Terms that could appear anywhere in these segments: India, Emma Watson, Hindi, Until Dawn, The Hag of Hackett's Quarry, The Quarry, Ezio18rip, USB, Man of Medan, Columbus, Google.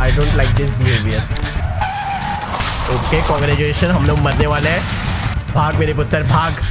I don't like this behavior. Okay, congratulations, हम लोग मरने वाले हैं. भाग मेरे पुत्र, भाग.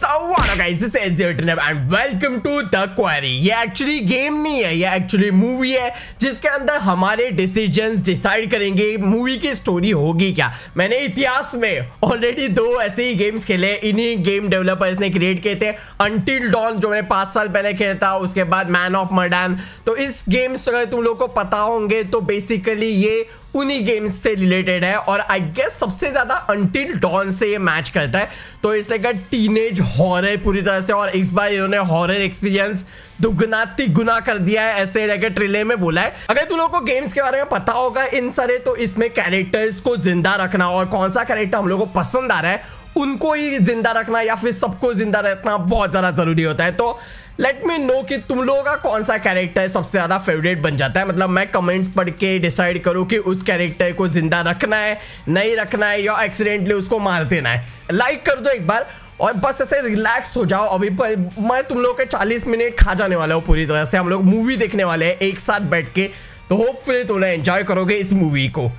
So what up guys, this is Ezio18rip and welcome to The Quarry. ये actually game नहीं है, ये actually movie है जिसके अंदर हमारे decisions decide करेंगे movie की story होगी क्या. मैंने इतिहास में already दो ऐसे ही games खेले, इन्हीं game developers ने create किए थे. Until Dawn जो मैंने 5 साल पहले खेला था, उसके बाद Man of Medan. तो इस games अगर तुम लोगों को पता होंगे तो basically ये उन्हीं गेम्स से रिलेटेड है और आई गेस सबसे ज़्यादा Until Dawn से ये मैच करता है. तो इसलिए का टीनेज हॉरर पूरी तरह से, और इस बार इन्होंने हॉरर एक्सपीरियंस दुगुना तिगुना कर दिया है ऐसे रह कर ट्रेलर में बोला है. अगर तुम लोगों को गेम्स के बारे में पता होगा इन सारे, तो इसमें कैरेक्टर्स को जिंदा रखना और कौन सा कैरेक्टर हम लोगों को पसंद आ रहा है उनको ही जिंदा रखना या फिर सबको जिंदा रखना बहुत ज़्यादा ज़रूरी होता है. तो लेट मी नो कि तुम लोगों का कौन सा कैरेक्टर सबसे ज़्यादा फेवरेट बन जाता है. मतलब मैं कमेंट्स पढ़ के डिसाइड करूँ कि उस कैरेक्टर को जिंदा रखना है, नहीं रखना है, या एक्सीडेंटली उसको मार देना है. लाइक कर दो एक बार और बस ऐसे रिलैक्स हो जाओ. अभी पर मैं तुम लोगों के 40 मिनट खा जाने वाला हूँ पूरी तरह से. हम लोग मूवी देखने वाले हैं एक साथ बैठ के, तो होपफुली तुम लोग एंजॉय करोगे इस मूवी को.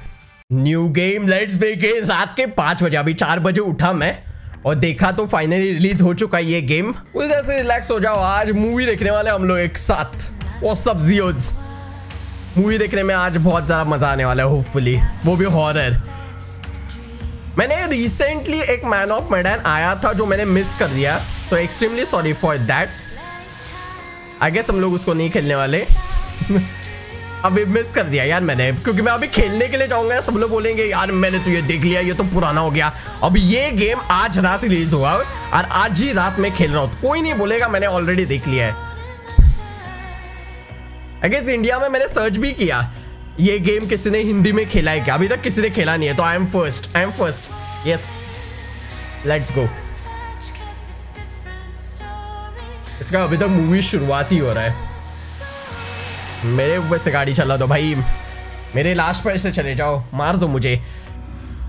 New game, let's begin. रात के 5 बजे, अभी 4 बजे उठा मैं और देखा तो फाइनली रिलीज हो चुका है ये गेम. पूरी तरह से रिलैक्स हो जाओ, आज मूवी देखने वाले हम लोग एक साथ. वो सब जियोज मूवी देखने में आज बहुत ज़्यादा मज़ा आने वाला है होपफुली, वो भी हॉरर. मैंने रिसेंटली एक मैन ऑफ मेडन आया था जो मैंने मिस कर दिया, तो extremely sorry for that. I guess हम लोग उसको नहीं खेलने वाले. अभी मिस कर दिया यार मैंने, क्योंकि मैं अभी खेलने के लिए जाऊंगा सब लोग बोलेंगे यार मैंने तो ये देख लिया, ये तो पुराना हो गया. अब ये गेम आज रात रिलीज हुआ और आज ही रात में खेल रहा हूँ, कोई नहीं बोलेगा मैंने ऑलरेडी देख लिया है. आई गेस इंडिया में मैंने सर्च भी किया ये गेम किसी ने हिंदी में खेला है क्या, अभी तक किसी ने खेला नहीं है. तो I am first. Yes, let's go. इसका अभी तक मूवी शुरुआत ही हो रहा है. मेरे ऊपर से गाड़ी चला दो भाई, मेरे लास्ट पर से चले जाओ, मार दो मुझे.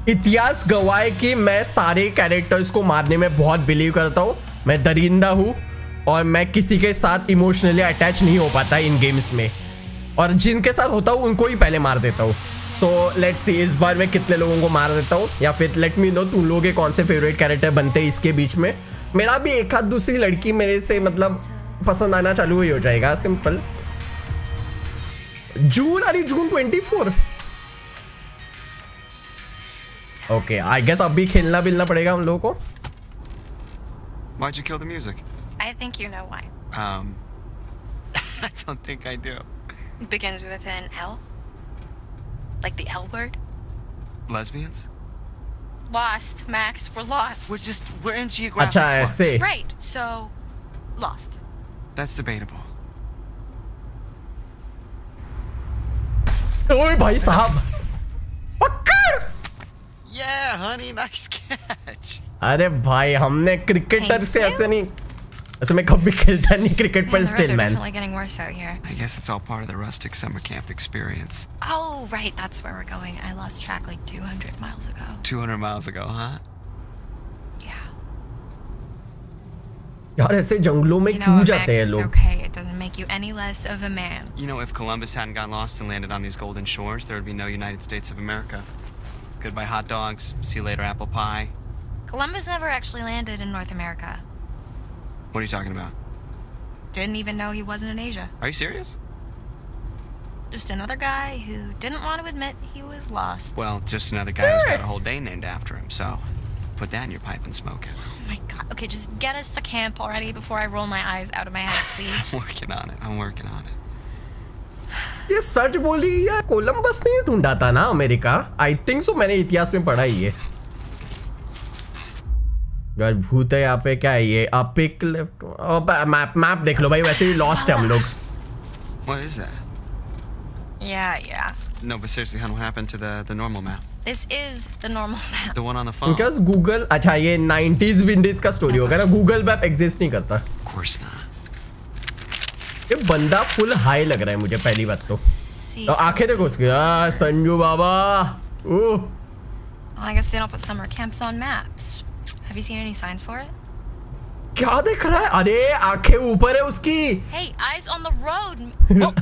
इतिहास गवाए कि मैं सारे कैरेक्टर्स को मारने में बहुत बिलीव करता हूँ. मैं दरिंदा हूँ और मैं किसी के साथ इमोशनली अटैच नहीं हो पाता इन गेम्स में, और जिनके साथ होता हूँ उनको ही पहले मार देता हूँ. सो लेट्स सी इस बार मैं कितने लोगों को मार देता हूँ, या फिर लेट मी नो तुम लोगों के कौन से फेवरेट कैरेक्टर बनते हैं इसके बीच में. मेरा भी एक आध दूसरी लड़की मेरे से मतलब पसंद आना चालू ही हो जाएगा, simple. June 24. Okay, I guess अभी खेलना बिलना पड़ेगा हम लोगों को. Why'd you kill the music? I think you know why. I don't think I do. It begins with an L. Like the L word. Lesbians? Lost, Max. We're lost. We're in geographic flux. Right. So, lost. That's debatable. ओए भाई साहब, पकड़. Yeah, honey, nice catch. अरे भाई हमने cricketer से ऐसे नहीं, ऐसे मैं कभी खेलता नहीं क्रिकेट पर still man. I guess it's all part of the rustic summer camp experience. Oh right, that's where we're going. I lost track like 200 miles ago. 200 miles ago, huh? Yeah. यार ऐसे जंगलों में क्यों जाते हैं लोग? It doesn't make you any less of a man. You know, if Columbus hadn't got lost and landed on these golden shores, there would be no United States of America. Goodbye hot dogs, see you later apple pie. Columbus never actually landed in North America. What are you talking about? Didn't even know he wasn't in Asia. Are you serious? Just another guy who didn't want to admit he was lost. Well, just another guy who's got a whole day named after him, so put that in your pipe and smoke it. Oh my god. Okay, just get us to camp already before I roll my eyes out of my head, please. I'm working on it. ये सच बोली या Columbus ने ढूंढा था ना America? I think so, मैंने इतिहास में पढ़ा ही है. यार भूत है यहाँ पे, क्या है ये? Epic left. मैप देख लो भाई, वैसे ही lost है हम लोग. What is that? Yeah. No, but seriously, what happened to the normal map? This is the normal map. The one on the phone. Because Google, अच्छा ये 90s विंडीज का स्टोरी होगा ना, Google मैप एग्जिस्ट नहीं करता. Of course not. ये बंदा full high लग रहा है मुझे पहली बात तो. आंखें देखो उसकी. आ संजू बाबा. Oh. I guess they don't put summer camps on maps. Have you seen any signs for it? क्या देख रहा है? अरे आंखें ऊपर है उसकी। Hey, eyes on the road. Oh.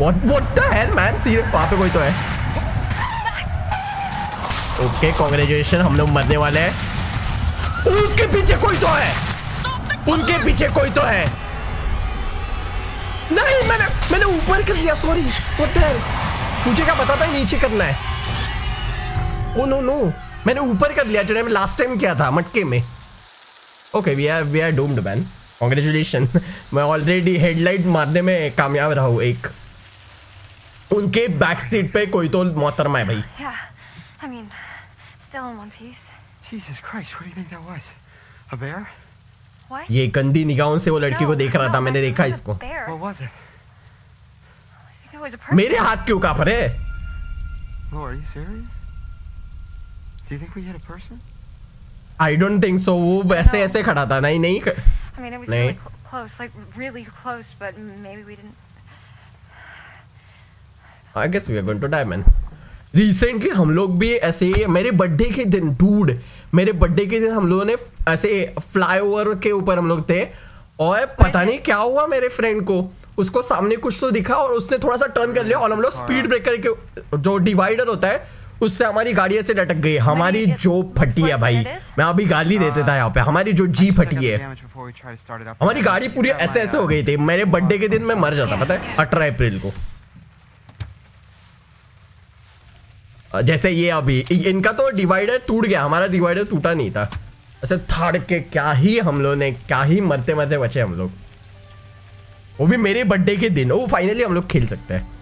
What the hell, man? Serious वहाँ पे कोई तो है। ओके, कांग्रेचुलेशन, हम लोग मरने वाले हैं। उसके पीछे कोई तो है। उनके पीछे कोई तो है। नहीं, मैंने ऊपर कर दिया, सॉरी। What the hell? मुझे क्या पता था नीचे करना है। Oh no no, मैंने ऊपर कर लिया जो मैंने लास्ट टाइम किया था मटके में। Okay, we are doomed man, congratulation. मैं ऑलरेडी हेडलाइट मारने में कामयाब रहा हूँ एक। उनके बैक सीट पे कोई तो मोहतरमा है भाई। Yeah, I mean, still in one piece. Jesus Christ, what do you think that was? A bear? What? ये गंदी निगाहों से वो लड़की को देख रहा था, मैंने देखा इसको। What was it? I think it was a person. मेरे हाथ क्यों कांप रहे? Lord, are you serious? Do you think we hit a person? I don't think so. वो ऐसे खड़ा था, नहीं। I mean, it was really close, like really close, but maybe we didn't. I guess we are going to die, man. Recently हम लोग भी ऐसे ही, मेरे बर्थडे के दिन, dude, मेरे बर्थडे के दिन हम लोगों ने ऐसे फ्लाईओवर के ऊपर हम लोग थे और पता नहीं क्या हुआ मेरे फ्रेंड को, उसको सामने कुछ तो दिखा और उसने थोड़ा सा टर्न कर लिया और हम लोग स्पीड ब्रेकर के जो डिवाइडर होता है उससे हमारी गाड़ी ऐसे लटक गई, हमारी जो फटी है भाई, मैं अभी गाली देता था यहाँ पे, हमारी जो जी फटी है, हमारी गाड़ी पूरी ऐसे ऐसे हो गई थी। मेरे बर्थडे के दिन मैं मर जाता, पता है, 18 अप्रैल को। जैसे ये अभी इनका तो डिवाइडर टूट गया, हमारा डिवाइडर टूटा नहीं था, ऐसे थाड़ के क्या ही मरते मरते बचे हम लोग, वो भी मेरे बर्थडे के दिन। वो फाइनली हम लोग खेल सकते हैं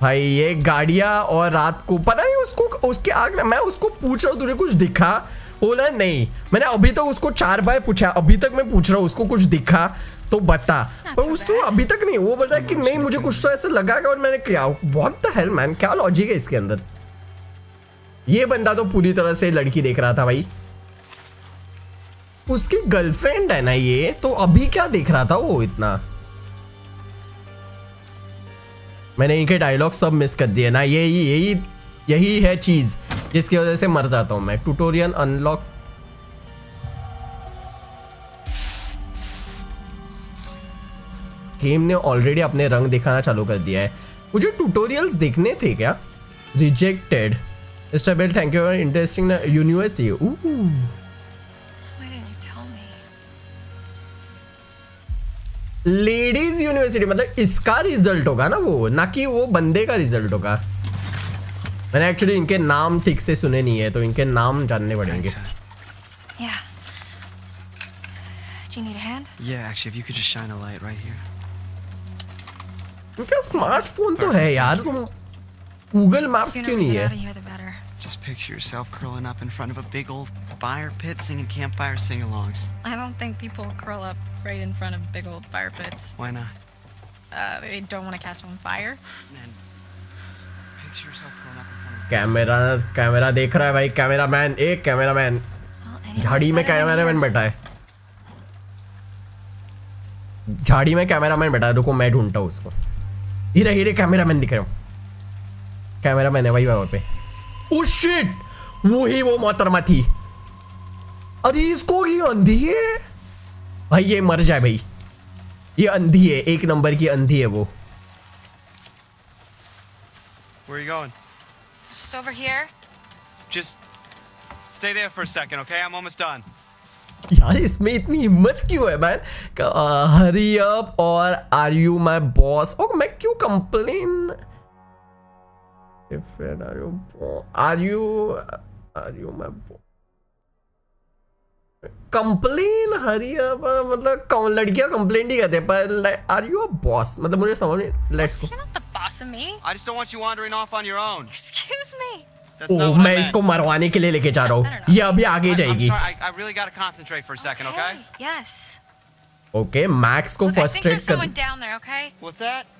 भाई ये गाड़ियाँ। और रात को पता नहीं उसको, उसके आग में मैं उसको पूछ रहा हूँ तुझे कुछ दिखा, बोला नहीं। मैंने अभी तक उसको 4 बार पूछा, अभी तक मैं पूछ रहा हूँ उसको कुछ दिखा तो बता, पर उसको अभी तक नहीं। वो बोल रहा है कि नहीं मुझे कुछ तो ऐसा लगा और मैंने किया। व्हाट द हेल मैन, क्या लॉजिक है इसके अंदर? ये बंदा तो पूरी तरह से लड़की देख रहा था भाई, उसकी गर्लफ्रेंड है ना ये, तो अभी क्या देख रहा था वो इतना? मैंने इनके डायलॉग सब मिस कर दिए ना, यही है चीज जिसकी वजह से मर जाता हूँ मैं। ट्यूटोरियल अनलॉक, गेम ने ऑलरेडी अपने रंग दिखाना चालू कर दिया है। मुझे ट्यूटोरियल्स देखने थे क्या? Rejected stable, thank you, interesting university. Ladies university, मतलब इसका रिजल्ट होगा ना वो, ना कि वो बंदे का रिजल्ट होगा। मैंने एक्चुअली इनके नाम ठीक से सुने नहीं है, तो इनके नाम जानने पड़ेंगे। Yeah. Do you need a hand? Yeah, actually, if you could just shine a light right here. इनका स्मार्टफोन तो है यार, गूगल मैप्स क्यों नहीं है? Just picture yourself curling up in front of a big old fire pit singing campfire sing-alongs. I don't think people curl up right in front of big old fire pits. Why not? They don't want to catch on fire. Then picture yourself curling up in front of camera देख रहा है भाई, cameraman, एक cameraman झाड़ी में, cameraman बैठा है झाड़ी में, कैमरामैन बैठा है। रुको मैं ढूंढता हूं उसको, धीरे धीरे। कैमरामैन दिख रहा हूं, कैमरामैन है भाई वहां पे। Oh shit! वो मोहतरमा थी। अरे इसको, ये अंधी है भाई, ये मर जाए भाई, ये अंधी है, एक नंबर की अंधी है वो। Where are you going? Just over here. Just stay there for a second, okay? I'm almost done. यार इसमें इतनी हिम्मत क्यों है मैन? हरी अप और are you my boss. Oh मैं क्यों complain? Friend, are you my boy? Complain, hurry up, मतलब कौन लड़कियां complain ही करते हैं, पर are you a boss? मतलब मुझे समझ नहीं। Let's go. You're not the boss of me. I just don't want you wandering off on your own. Excuse me. Oh, मैं इसको मरवाने के लिए लेके जा रहा हूँ, ये अभी आगे जाएगी। I really gotta concentrate for a second, okay? Yes. Okay, Max को frustrate कर। Look, I think there's someone down there, okay? What's that?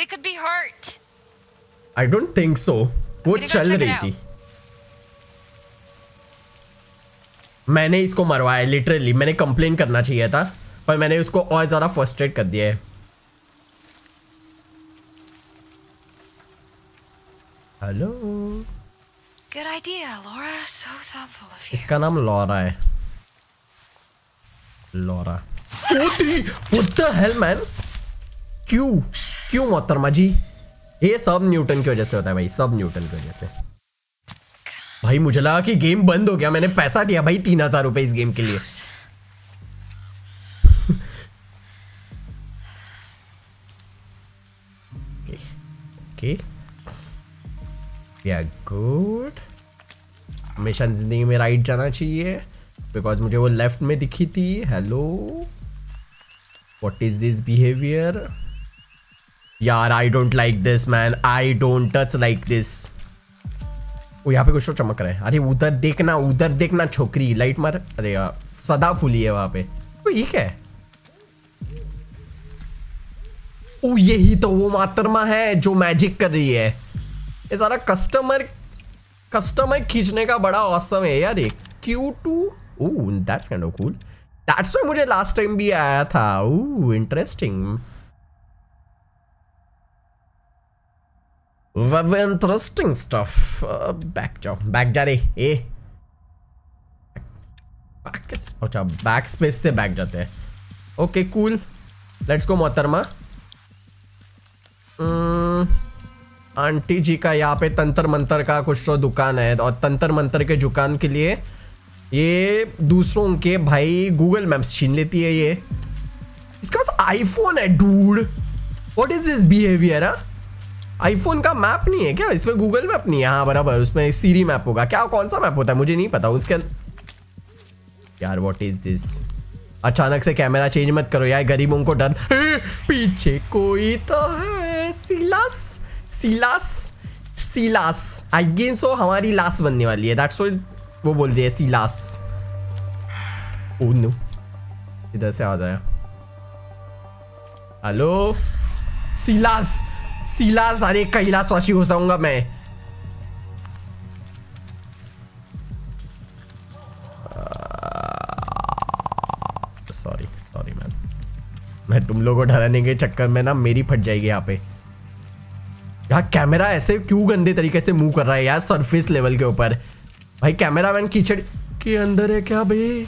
They could be hurt. I don't think so. वो चल रही थी। मैंने इसको मरवाया लिटरली, मैंने complain करना चाहिए था, पर मैंने उसको और ज़्यादा फ्रस्ट्रेट कर दिया है। Hello. Good idea, Laura. So thoughtful of you. इसका नाम लॉरा है। Laura. What the hell, man? क्यों? क्यों मोहतरमा जी? ये सब न्यूटन की वजह से होता है भाई, सब न्यूटन की वजह से। भाई मुझे लगा कि गेम बंद हो गया, मैंने पैसा दिया भाई 3000 रुपए इस गेम के लिए। Okay. Yeah, good. हमेशा जिंदगी में राइट जाना चाहिए, बिकॉज मुझे वो लेफ्ट में दिखी थी। Hello, what is this behaviour यार? I don't like this man, I don't touch like this. वो यहाँ पे कुछ तो चमक रहा है। अरे उधर देखना छोकरी, लाइट मार। अरे यार सदा फूली है वहाँ पे। तो ये क्या है? ओ यही तो वो मातरमा है जो मैजिक कर रही है। ये सारा कस्टमर खींचने का बड़ा औसम है यार। ये Q2, oh that's kind of cool. That's why मुझे लास्ट टाइम भी आया था। Oh interesting, very interesting stuff. Back जा रहे। ए अच्छा, बैक स्पेस से बैक जाते हैं। ओके कूल, लेट्स गो मोहतरमा। आंटी जी का यहाँ पे तंत्र मंत्र का कुछ तो दुकान है, और तंत्र मंत्र के दुकान के लिए ये दूसरों के भाई गूगल मैप्स छीन लेती है ये। इसके पास आईफोन है dude. What is this behaviour? IPhone का मैप नहीं है क्या इसमें? गूगल मैप नहीं है? हाँ बराबर, उसमें सीरी मैप होगा क्या? कौन सा मैप होता है मुझे नहीं पता उसके यार। What is this? अचानक से कैमरा चेंज मत करो यार, गरीबों को डर। पीछे कोई तो है। Silas Silas Silas I guess so हमारी लाश बनने वाली है। दैट्स व्हाई वो बोल रही है सिलास। ओह नो, इधर से आ जाया। हेलो सिलास सिलास, अरे कैलाशवासी हो जाऊंगा मैं। सॉरी मैम, मैं तुम लोगों को डराने के चक्कर में ना मेरी फट जाएगी यहाँ पे। यार कैमरा ऐसे क्यों गंदे तरीके से मूव कर रहा है यार सरफेस लेवल के ऊपर? भाई कैमरा मैन कीचड़ के अंदर है क्या भाई?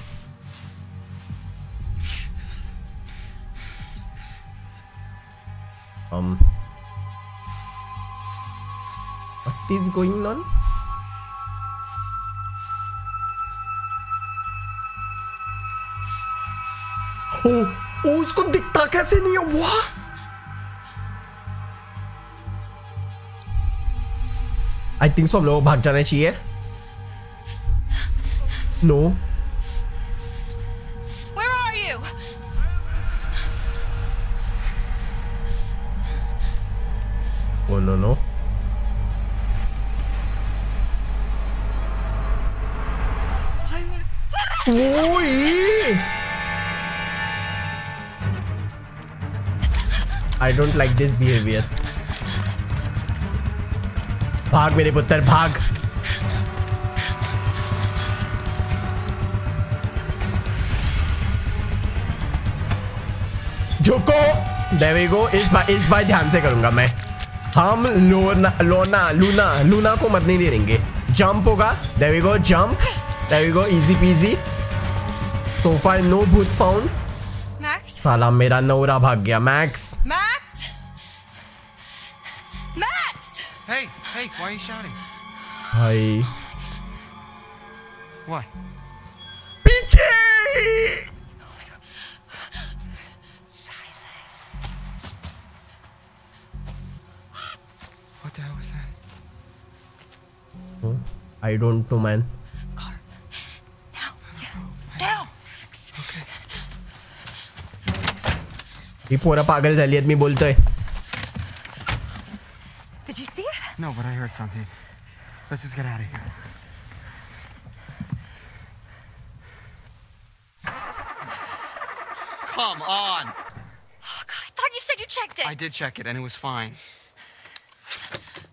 What is going on? उसको दिखता कैसे नहीं है? वाह आई थिंक सो हम लोग भाग जाना चाहिए। No Where are you? Oh no no. Silence. I don't like this behavior. भाग मेरे पुत्र भाग। झुको, there we go। इस बार ध्यान से करूंगा मैं। हम लूना को मत नहीं दे देंगे। जंप होगा, there we go jump, there we go easy peasy। So far no भूत found। साला मेरा नौरा भाग गया। Max Hey, hey, why are you shouting? Hi. What? पीछे! Oh my God. Silence. What the hell was that? Oh, I don't know, man. ही पूरा पागल झाली आदमी बोलतोय। Did you see it? No, but I heard something. Let's just get out of here. Come on. Oh God, I thought you said you checked it. I did check it and it was fine.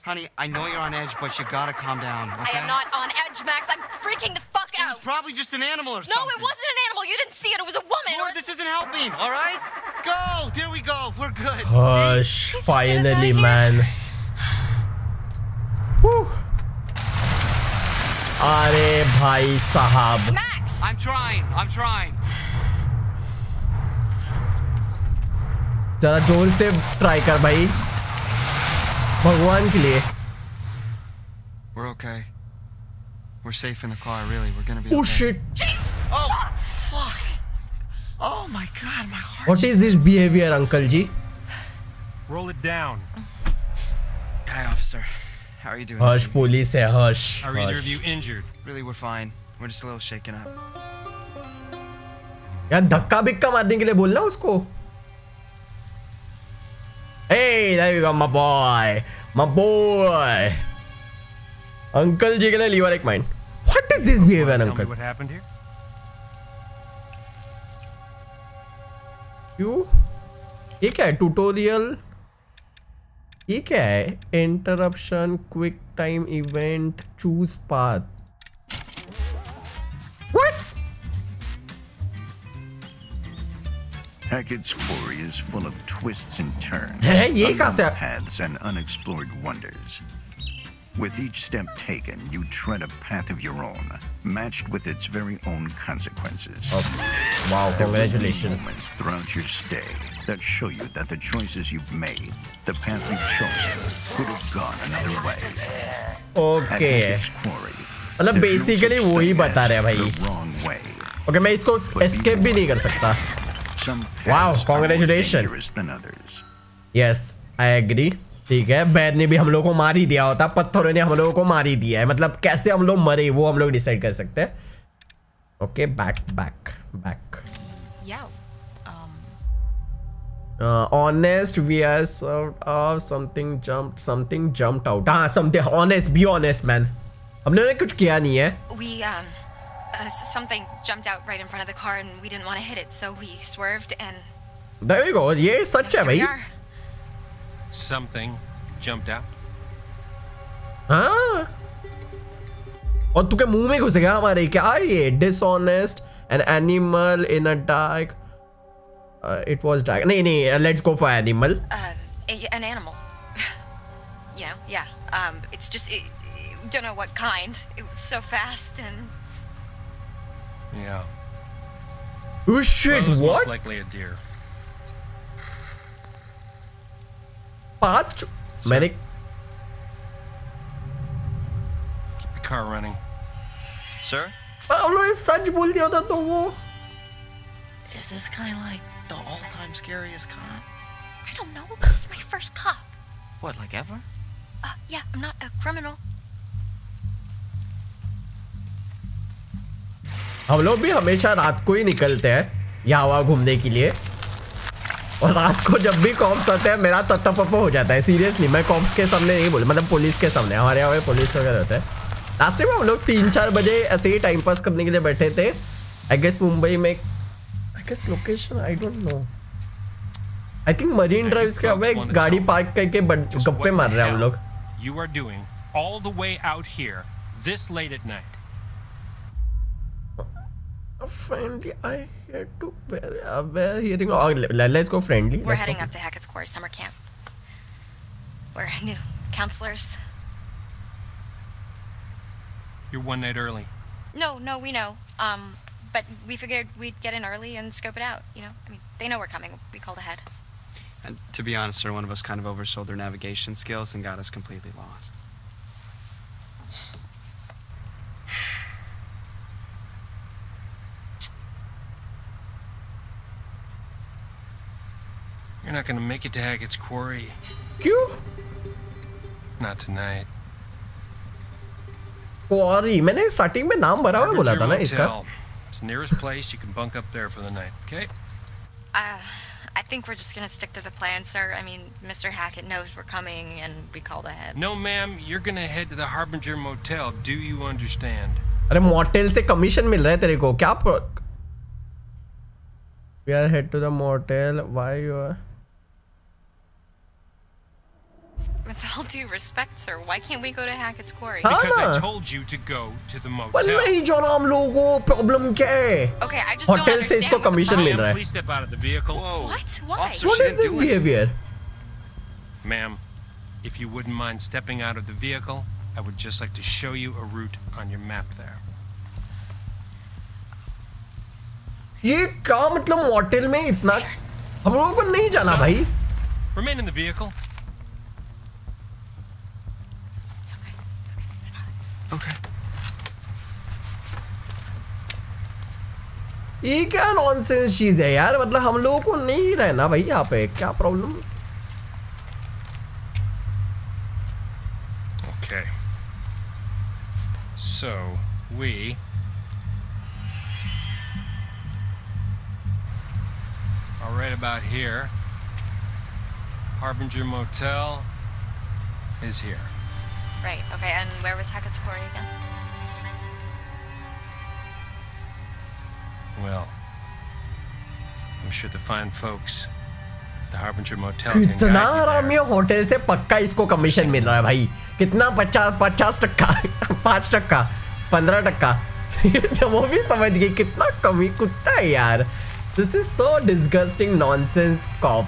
Honey, I know you're on edge, but you gotta calm down, okay? I am not on edge, Max. I'm freaking the fuck out. It was probably just an animal or something. No, it wasn't an animal. You didn't see it. It was a woman. Lord, this isn't helping, all right? Go! There we go. We're good. Hush! Finally, man. Whew. अरे भाई साहब. Max. I'm trying. जरा जोर से try कर भाई, भगवान के लिए। We're okay. We're safe in the car, really. We're gonna be okay. Oh shit. Jesus. Oh fuck. Oh my god, my heart. What is this behavior, Uncle G? Roll it down. Hi, officer. How are you doing? Harsh, police hai, harsh. Are either of you injured? Really, we're fine. We're just a little shaken up. यार धक्का बिक्का मारने के लिए बोलना उसको। Hey, there you go, my boy. My boy. Uncle G के लिए लीवर एक mind. What is this behavior, Uncle? What happened here? You? ये क्या है? Tutorial? ये क्या है? Interruption, quick time event, choose path. What? Hackett's Quarry is full of twists and turns, paths and unexplored wonders. With each step taken, you tread a path of your own, matched with its very own consequences. Oh. Wow, congratulations. Moments throughout your stay that show you that the choices you've made, the path you've chosen, could have gone another way. Okay. At Hackett's Quarry, मतलब basically वो ही बता रहा है भाई. Okay, मैं इसको escape भी नहीं कर सकता. Wow, congratulations. Yes, I agree. ठीक है, बैर ने भी हम लोगों को मार ही दिया होता, पत्थरों ने हम लोगों को मार ही दिया है, मतलब कैसे हम लोग मरे वो हम लोग डिसाइड कर सकते हैं. Okay, back back back. Honest we are served of something jump, something jumped out. हां, something honest, be honest man, हम लोगों ने कुछ किया नहीं है. Something jumped out right in front of the car and we didn't want to hit it, so we swerved and there you go. ये सच है भाई. Something jumped out. हाँ, और तू के मुंह में घुस गया हमारे. क्या ये dishonest, an animal in a dark, it was dark. नहीं, let's go for animal. An animal. You know, yeah. It's just don't know what kind. It was so fast and yeah. Oh shit! What? Most likely a deer. Path. Medic. Keep the car running. Sir? Is this kind of like the all-time scariest con? I don't know. This is my first cop. What, like ever? Yeah, I'm not a criminal. हम लोग भी हमेशा रात को ही निकलते हैं यहाँ घूमने के लिए, और रात को जब भी कॉम्स आते हैं मेरा तत्ता पप्पा हो जाता है. सीरियसली, मैं कॉम्स के सामने नहीं बोल, मतलब पुलिस के सामने. हमारे यहाँ पुलिस वगैरह रहता है. लास्ट टाइम हम लोग 3-4 बजे ऐसे ही टाइम पास करने के लिए बैठे थे, आई गेस मुंबई में, I guess location I don't know, I think Marine Drives के अवे गाड़ी पार्क करके गप्पे मार रहे हैं हम लोग. You are doing all the way out here this late at night. Friendly, I had to wear hearing. Oh, let's go friendly. We're heading up to Hackett's Quarry summer camp. We're new counselors. You're one night early. No, we know. But we figured we'd get in early and scope it out. You know, I mean, they know we're coming. We called ahead. And to be honest, sir, one of us kind of oversold their navigation skills and got us completely lost. You're not gonna make it to Hackett's Quarry. क्यों? Not tonight. Quarry. मैंने starting में नाम भरा हुआ बोला था ना इसका. It's the nearest place. You can bunk up there for the night. Okay? I think we're just gonna stick to the plan, sir. I mean, Mr. Hackett knows we're coming, and we called ahead. No, ma'am. You're gonna head to the Harbinger Motel. Do you understand? अरे motel से commission मिल रहा है तेरे को क्या? We are head to the motel. Why you are? With all due respect, sir, why can't we go to Hackett's Quarry? Because I told you to go to the motel. Wallahi, John, हम लोगों problem क्या है? Okay, I just don't understand. Hotel से इसको commission मिल रहा है. Please step out of the vehicle. What? Why? What is this behavior? Ma'am, if you wouldn't mind stepping out of the vehicle, I would just like to show you a route on your map there. ये क्या मतलब, motel में इतना हम लोगों को नहीं जाना भाई. Remain in the vehicle. It's okay. It's okay. Okay. ये क्या नॉनसेंस चीज है यार. मतलब हम लोगों को नहीं रहना भाई यहाँ पे. क्या problem. Okay. So we are right about here. Harbinger Motel is here. Right, okay, and where was Hackett's Quarry again? Well, I'm sure the fine folks at the Harbinger Motel can guide you there. Hotel से पक्का इसको commission मिल रहा है भाई. कितना 50 टक्का 5 टक्का 15 टक्का. वो भी समझ गई कितना कमी कुत्ता है यार. This is so disgusting nonsense cop.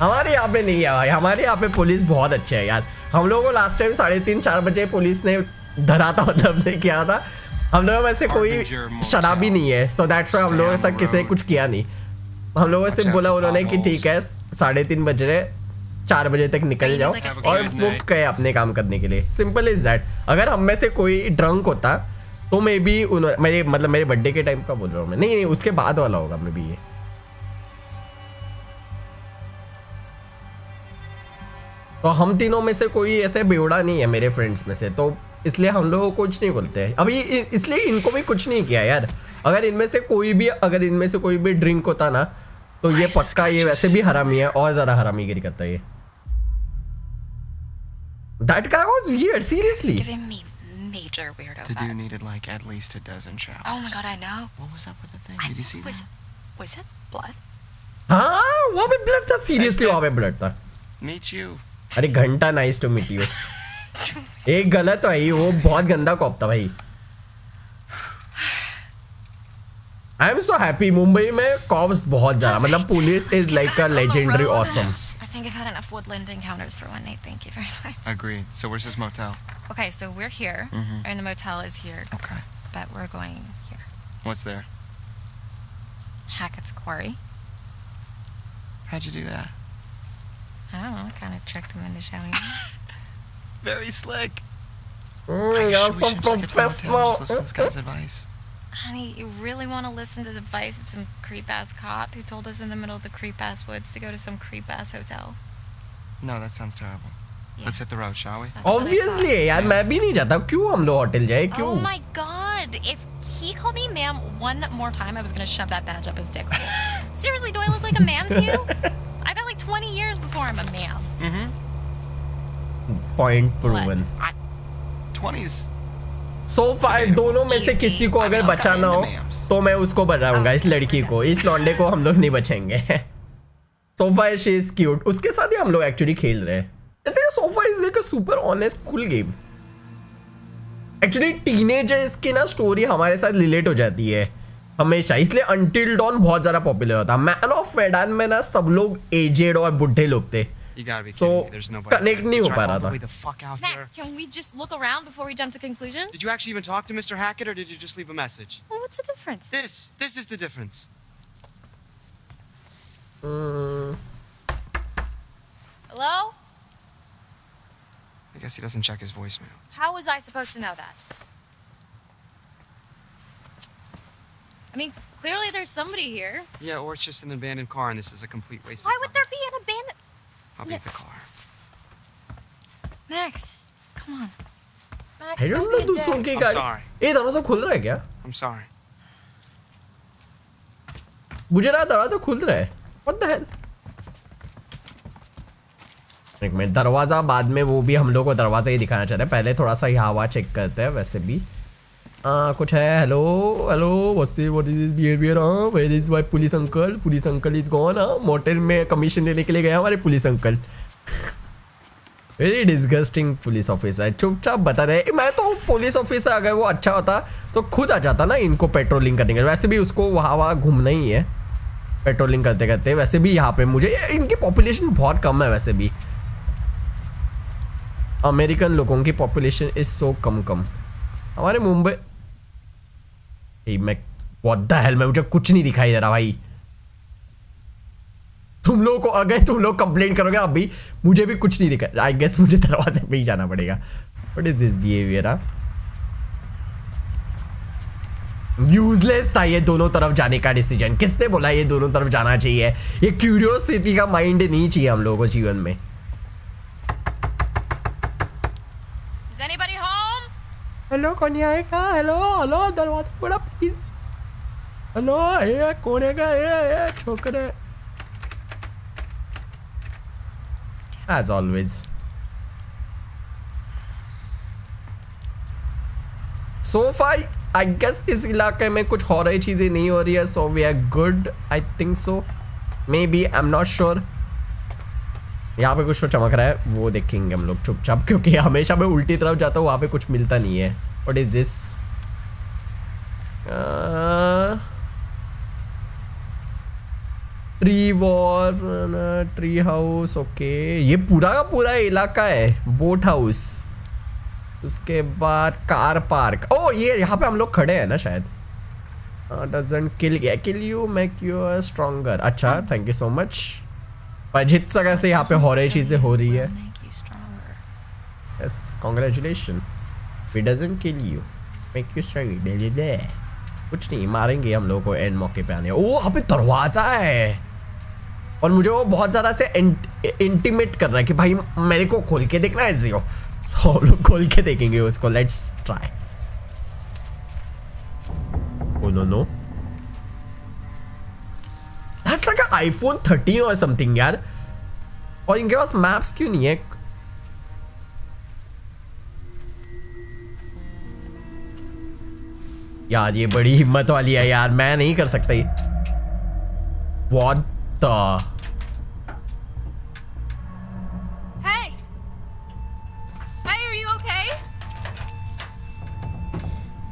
हमारे यहाँ पे नहीं है भाई. हमारे यहाँ पे पुलिस बहुत अच्छे है यार. हम लोगों को लास्ट टाइम 3:30-4 बजे पुलिस ने धरा था. मतलब नहीं किया था. हम लोगों में से कोई शराबी नहीं है. सो दैट्स व्हाई हम लोगों से किसी ने कुछ किया नहीं. हम लोगों से बोला उन्होंने कि ठीक है 3:30 बजे 4 बजे तक निकल जाओ और बुक कहे अपने काम करने के लिए. Simple is that. अगर हम में से कोई ड्रंक होता तो मे बी उन्होंने मेरे बर्थडे के टाइम का बोल रहा हूँ मैं. नहीं उसके बाद वाला होगा मे बी. ये तो हम तीनों में से कोई ऐसे बेवड़ा नहीं है मेरे फ्रेंड्स में से. तो इसलिए हम लोग को कुछ नहीं बोलते हैं अभी. इसलिए इनको भी कुछ नहीं किया यार. अगर इनमें से कोई भी ड्रिंक होता ना तो ये पक्का ये वैसे भी हरामी है और ज़्यादा हरामीगिरी करता है ये. That guy was weird, seriously. Giving me major weirdo. The dude needed like at least a dozen showers. Oh my god, I know. What was up with the thing? Did you see that? Was it blood? हाँ, वहाँ पे blood था. Seriously वहाँ पे blood था. Meet you. अरे घंटा nice to meet you. एक गलत भाई. वो बहुत गंदा कॉप था भाई. I am so happy. Mumbai में कॉप्स बहुत ज्यादा. मतलब police is like a legendary awesome. I think I have had enough woodland encounters for one night. Thank you very much. Agreed. So where is this motel? Okay so we are here and the motel is here. Okay but we are going here. What's there? Hackett's Quarry. How'd you do that? I don't know, I kind of tricked him into showing me. Very slick. You're so professional. Listen to this guy's advice. Honey, you really want to listen to the advice of some creep-ass cop who told us in the middle of the creep-ass woods to go to some creep-ass hotel? No, that sounds terrible. Yeah. Let's hit the road, shall we? That's obviously, yaar, main bhi nahi jata. Kyun hum log hotel jaye? Kyun? Oh my god! If he called me ma'am one more time, I was gonna shove that badge up his dick hole. Seriously, do I look like a ma'am to you? I got like 20 years before I'm a male. Point proven. 20s. So far, दोनों में से किसी को अगर बचाना हो, तो मैं उसको बचाऊंगा. इस लड़की को, इस लौंडे को हम लोग नहीं बचाएंगे. So far, she is cute. उसके साथ ही हम लोग actually खेल रहे हैं. So far is like a super honest, cool game. Actually, teenagers की ना story हमारे साथ relate हो जाती है. हमेशा. इसलिए Until Dawn बहुत ज़्यादा पॉपुलर होता. मैन ऑफ मेडान में ना सब लोग एजेड और बुढ़े लोग थे. So कनेक्ट नहीं हो पा रहा था. Max, can we just look around before we jump to conclusion? Did you actually even talk to Mr. Hackett or did you just leave a message? Well, what's the difference? This is the difference. Hello? I guess he doesn't check his voicemail. How was I supposed to know that? I mean, clearly there's somebody here. Yeah, or it's just an abandoned car and this is a complete waste of time. Why would there be an abandoned... I'll get the car. Max, come on. Max, don't be a dick. I'm sorry. Hey, दरवाजा खुल रहा है क्या? I'm sorry. मुझे ना दरवाजा खुल रहा है. What the hell? एक मिनट. दरवाजा बाद में. वो भी हम लोग को दरवाजा ही दिखाना चाहते हैं. पहले थोड़ा सा हवा चेक करते हैं. वैसे भी कुछ है. Hello hello. What is this behaviour? Where is my police uncle? Police uncle is gone. Motel में कमीशन लेने के लिए गया हमारे police uncle. Very disgusting police officer. चुपचाप बता रहे. मैं तो पुलिस ऑफिसर अगर वो अच्छा होता तो खुद आ जाता ना इनको पेट्रोलिंग करने के लिए. वैसे भी उसको वहाँ घूमना ही है पेट्रोलिंग करते करते. वैसे भी यहाँ पे मुझे इनकी पॉपुलेशन बहुत कम है. वैसे भी अमेरिकन लोगों की पॉपुलेशन इज सो कम. हमारे मुंबई मैं व्हाट द हेल. मैं मुझे कुछ नहीं दिखाई दे रहा भाई. तुम लोगों को, अगर तुम लोग कंप्लेन करोगे आप भी, मुझे भी कुछ नहीं दिखा। आई गेस मुझे दरवाजे पे ही जाना पड़ेगा। What is this behaviour? Useless था ये दोनों तरफ जाने का डिसीजन। किसने बोला ये दोनों तरफ जाना चाहिए? ये क्यूरियोसिटी का माइंड नहीं चाहिए हम लोगों को जीवन में। हेलो कौन आएगा? हेलो हेलो दरवाजा पूरा प्लीज। हेलो ये कौन आएगा? ये छोकरे। As always. So far, I guess इस इलाके में कुछ हो रही चीजें नहीं हो रही है, so we are good, I think so. Maybe I'm not sure. यहाँ पे कुछ तो चमक रहा है, वो देखेंगे हम लोग चुपचाप, क्योंकि हमेशा मैं उल्टी तरफ जाता हूँ, वहाँ पे कुछ मिलता नहीं है। What is this? Tree wall, tree house, okay. ये पूरा का पूरा इलाका है। Boat house. उसके बाद कार पार्क। ओ ये यहाँ पे हम लोग खड़े हैं ना शायद। Doesn't kill you, make you stronger. अच्छा, thank you so much. Ajit सा कैसे यहाँ पे हो रही चीजें हो रही है। Yes, congratulations. It doesn't kill you, make you stronger. कुछ नहीं, मारेंगे हम लोगों को एंड मौके पे आने। ओ यहाँ पे दरवाजा है और मुझे वो बहुत ज्यादा से इंटीमेट कर रहा है कि भाई मेरे को खोल के देखना है जियो। सो लोग खोल के देखेंगे उसको। Let's try. Oh no iPhone 13 और समथिंग यार, और इनके पास मैप्स क्यों नहीं है? यार ये बड़ी हिम्मत वाली है यार, मैं नहीं कर सकता। What the? Hey, are you okay?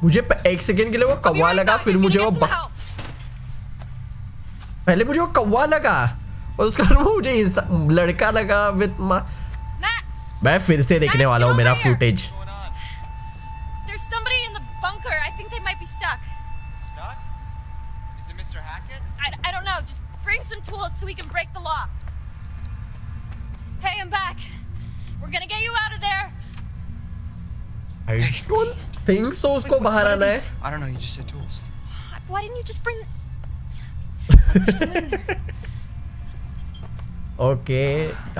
मुझे एक सेकेंड के लिए वो कौवा लगा, फिर मुझे वो पहले मुझे वो कौवा लगा और उसके बाद मुझे लड़का लगा विद मां। मैं फिर से देखने वाला हूँ मेरा footage. There's somebody in the bunker. I think they might be stuck. Stuck? Is it Mr. Hackett? I don't know. Just bring some tools so we can break the lock. Hey, I'm back. We're gonna get you out of there. I don't think so. उसको बाहर आना है। I don't know. You just said tools. Why didn't you just bring? Okay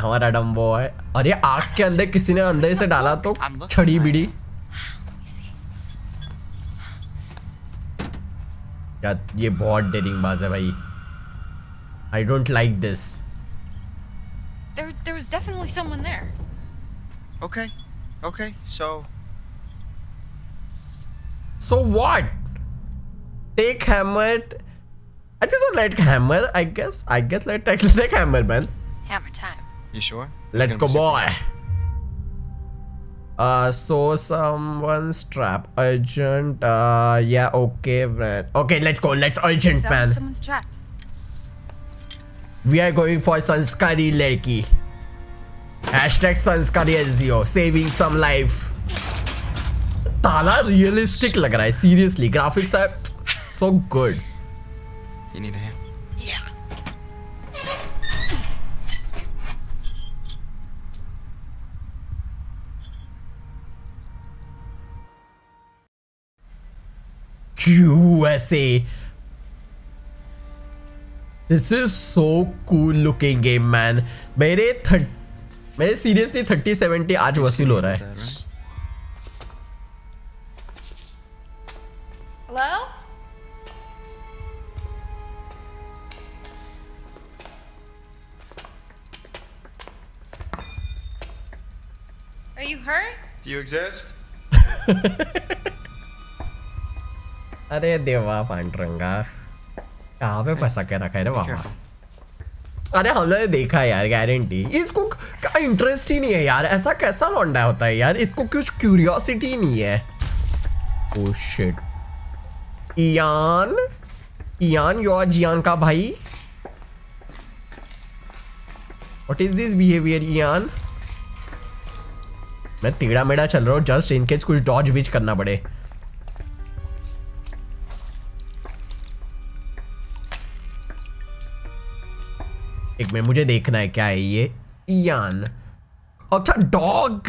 हमारा Dumbo है। अरे आग के अंदर किसी ने अंदर से डाला तो छड़ी बिड़ी। यार ये बहुत डेरिंग बाज है भाई। I don't like this. There was definitely someone there. Okay, so what? Take hammer. I just want light hammer. I guess light hammer man. Hammer time. You sure? Let's go boy. So someone's trap. Urgent. Yeah. Okay man. Okay, let's go. Let's urgent man. Someone's trapped. We are going for sanskari ladki. #sanskari Ezio. Saving some life. ताला realistic लग रहा है. Seriously, graphics are so good. You need a hand? Yeah. QSA. This is so cool looking game man. मेरे seriously 3070 आज वसूल हो रहा है. Hello? Are you hurt? Do you exist? अरे देवा पांडुरंगा कहाँ पे फंसा के रखा है रे वहाँ? अरे हमने देखा यार गारंटी। इसको इंटरेस्ट ही नहीं है यार, ऐसा कैसा लौंडा होता है यार, इसको कुछ क्यूरियोसिटी नहीं है। Oh shit. इयान योर जियान का भाई। What is this behavior Ian? मैं टेढ़ा मेढ़ा चल रहा हूँ जस्ट इन केस कुछ डॉज बीच करना पड़े। एक मिनट, मुझे देखना है क्या है ये यान. अच्छा डॉग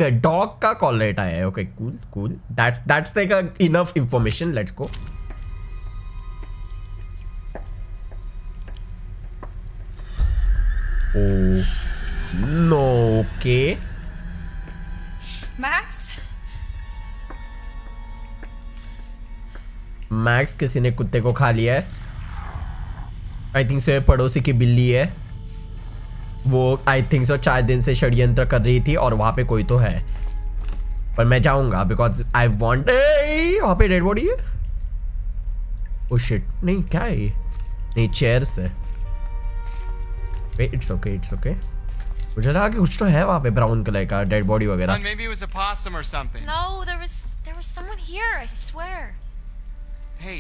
का कॉल लेट आया है. Okay cool cool, that's like enough information. Let's go. Oh no, okay. Max, किसी ने कुत्ते को खा लिया है. आई थिंक सो पड़ोसी की बिल्ली है वो. आई थिंक सो 4 दिन से षड्यंत्र कर रही थी और वहां पे कोई तो है, पर मैं जाऊंगा बिकॉज आई वॉन्ट. वहां पे डेड बॉडी है. ओ शिट, नहीं क्या है ये? नहीं चेयर्स है. It's okay, it's okay. मुझे लगा कि कुछ तो है वहाँ पे, ब्राउन कलर का डेड बॉडी वगैरह. Maybe it was a possum or something. No, there was someone here. I swear. Hey,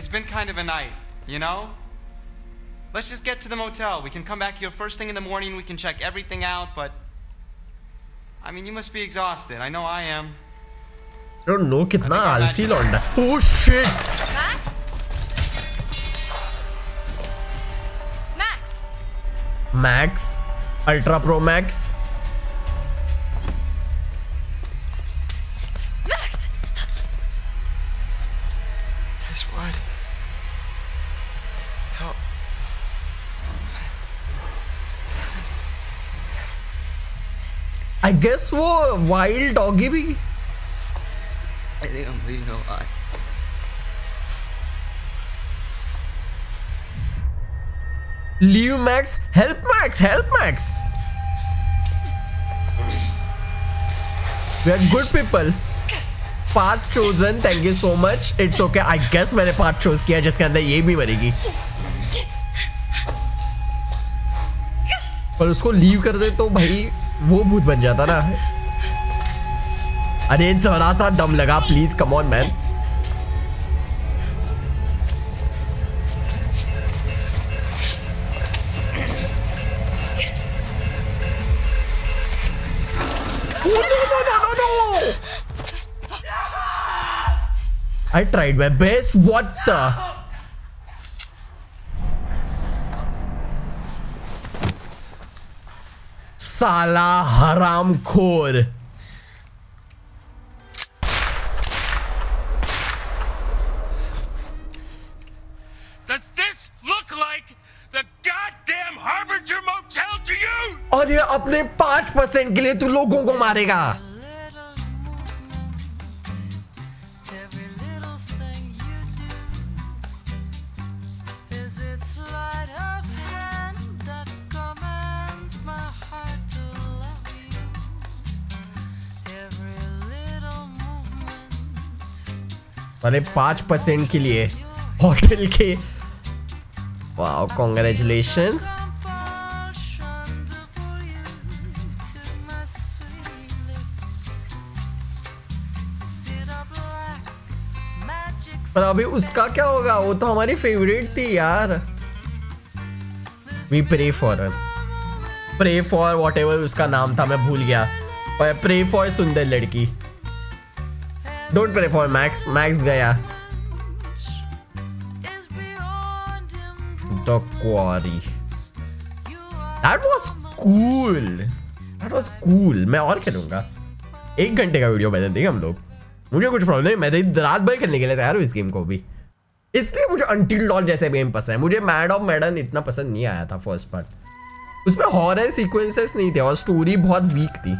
it's been kind of a night, you know. Let's just get to the motel. We can come back here first thing in the morning. We can check everything out. But I mean, you must be exhausted. I know I am. I don't know कितना आलसी लौंडा. Oh shit. Max? Max, Ultra Pro Max. Max. This what? Help. I guess वो wild doggy भी. I think I'm bleeding a lot. Leave Max, help Max, help Max. We are good people. Path chosen, thank you so much. It's okay, I guess मैंने path chose किया जिसके अंदर ये भी मरेगी. पर उसको leave कर दे तो भाई वो भूत बन जाता ना. अरे जरा सा दम लगा please, come on man. I tried my best. What the? Sala haram khor. Does this look like the goddamn Harbinger Motel to you? और ये अपने 5% के लिए तू लोगों को मारेगा. अरे 5% के लिए होटल के. Wow congratulation. पर अभी उसका क्या होगा? वो तो हमारी फेवरेट थी यार. We pray for her, pray for whatever उसका नाम था, मैं भूल गया. पर प्रे फॉर सुंदर लड़की. Don't pray for Max. Max गया. The Quarry. That was cool. That was cool. मैं और खेलूंगा. 1 घंटे का वीडियो बना देंगे हम लोग. मुझे कुछ प्रॉब्लम नहीं, मैं रात भर खेलने के लिए तैयार हूँ इस गेम को भी. इसलिए मुझे Until Dawn जैसे गेम पसंद है. मुझे Man of Medan इतना पसंद नहीं आया था फर्स्ट पार्ट. उसमें हॉरर सीक्वेंसेस नहीं थे और स्टोरी बहुत वीक थी.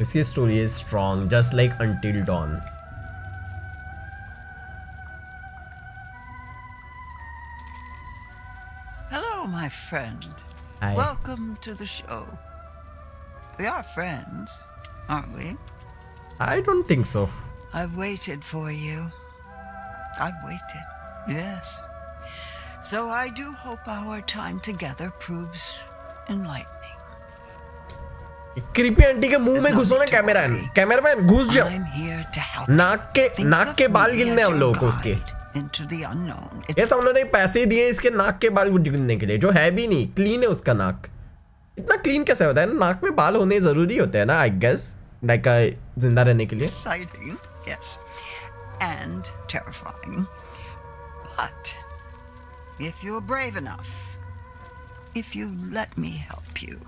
इसकी story is strong just like Until Dawn. Hello my friend, welcome to the show. We are friends aren't we? I don't think so. I waited for you. I waited. Yes. So I do hope our time together proves enlightening. Creepy aunty के मुंह में घुसो ना cameraman. घुस जाओ. नाक के बाल गिनने हम लोगों को उसके. ये सब उन्होंने पैसे दिए इसके नाक के बाल गिनने के लिए, जो है भी नहीं. क्लीन है उसका नाक. इतना क्लीन कैसे होता है? नाक में बाल होने जरूरी होते हैं ना, आई गेस, लाइक जिंदा रहने के लिए. Yes. And terrifying. But If you're brave enough, if you let me help you.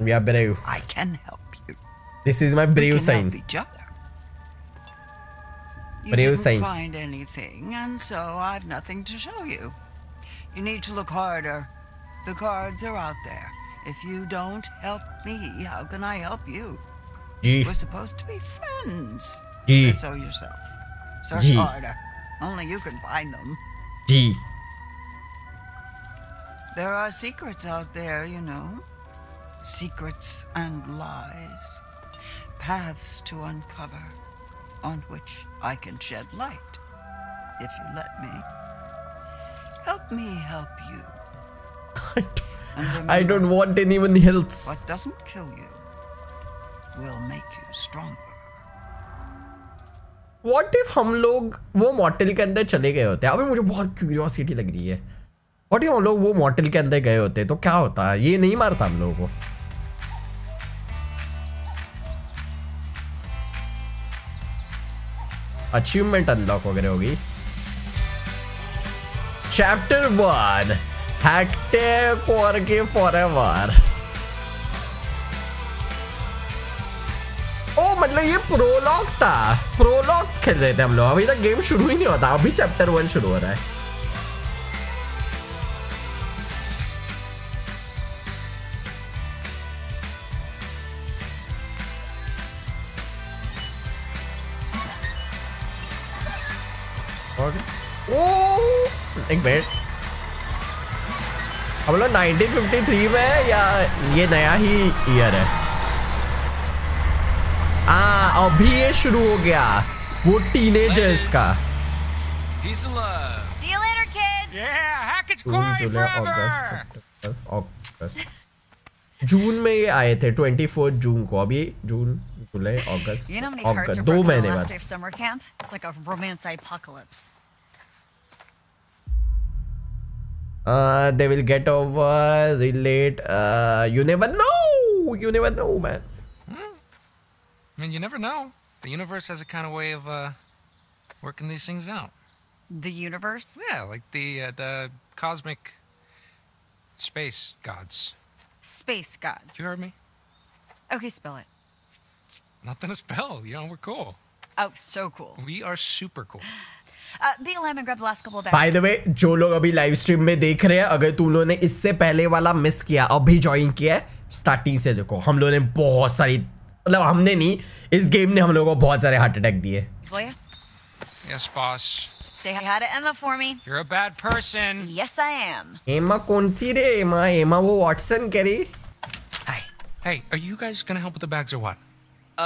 We are brave. I can help you. This is my brave sign. Each other. You brave sign. Find anything, and so I've nothing to show you. You need to look harder. The cards are out there. If you don't help me, how can I help you? G. We're supposed to be friends. G. Said so yourself. Search G. harder. Only you can find them. G. There are secrets out there, you know. Secrets and lies. Paths to uncover on which I can shed light. If you let me. Help me help you. I don't want anyone else. What doesn't kill you will make you stronger. What if हम लोग वो मॉर्टल के अंदर चले गए होते? अबे मुझे बहुत क्यूरियोसिटी लग रही है. What if हम लोग वो मॉर्टल के अंदर गए होते तो क्या होता? ये नहीं मारता हम लोगों को. Achievement unlock वगैरह होगी. Chapter 1. Hackett's Quarry forever. Oh, मतलब ये prologue था. Prologue खेल रहे थे हम लोग. अभी तक गेम शुरू ही नहीं होता. अभी chapter 1 शुरू हो रहा है. Oh, एक मिनट. हम लोग 1953 में या ये नया ही ईयर है. आ अभी ये शुरू हो गया वो टीनेजर्स का. Peace and love. See you later, kids. Yeah, Hackett's Quarry forever. जून में ये आए थे 24 जून को. अभी जून जुलाई अगस्त 2 महीने बाद. It's like a romance apocalypse. They will get over, relate, you never know! You never know, man. And you never know. The universe has a kind of way of, working these things out. The universe? Yeah, like the cosmic space gods. Space gods? You heard me? Okay, spell it. It's nothing to spell, you know, we're cool. Oh, so cool. We are super cool. BLM and grab the last couple of bags. By the way, जो लोग अभी live stream में देख रहे हैं, अगर तुम लोगों ने इससे पहले वाला मिस किया, अभी ज्वाइन किया है, स्टार्टिंग से देखो. हम लोगों ने बहुत सारी, मतलब हमने नहीं, इस गेम ने हम लोगों को बहुत सारे हार्ट अटैक दिए. Yes, boss. Say hi to Emma for me. You're a bad person. Yes, I am. Emma कौन सी रे? Emma वो Watson करी. Hi. Hey, are you guys gonna help with the bags or what?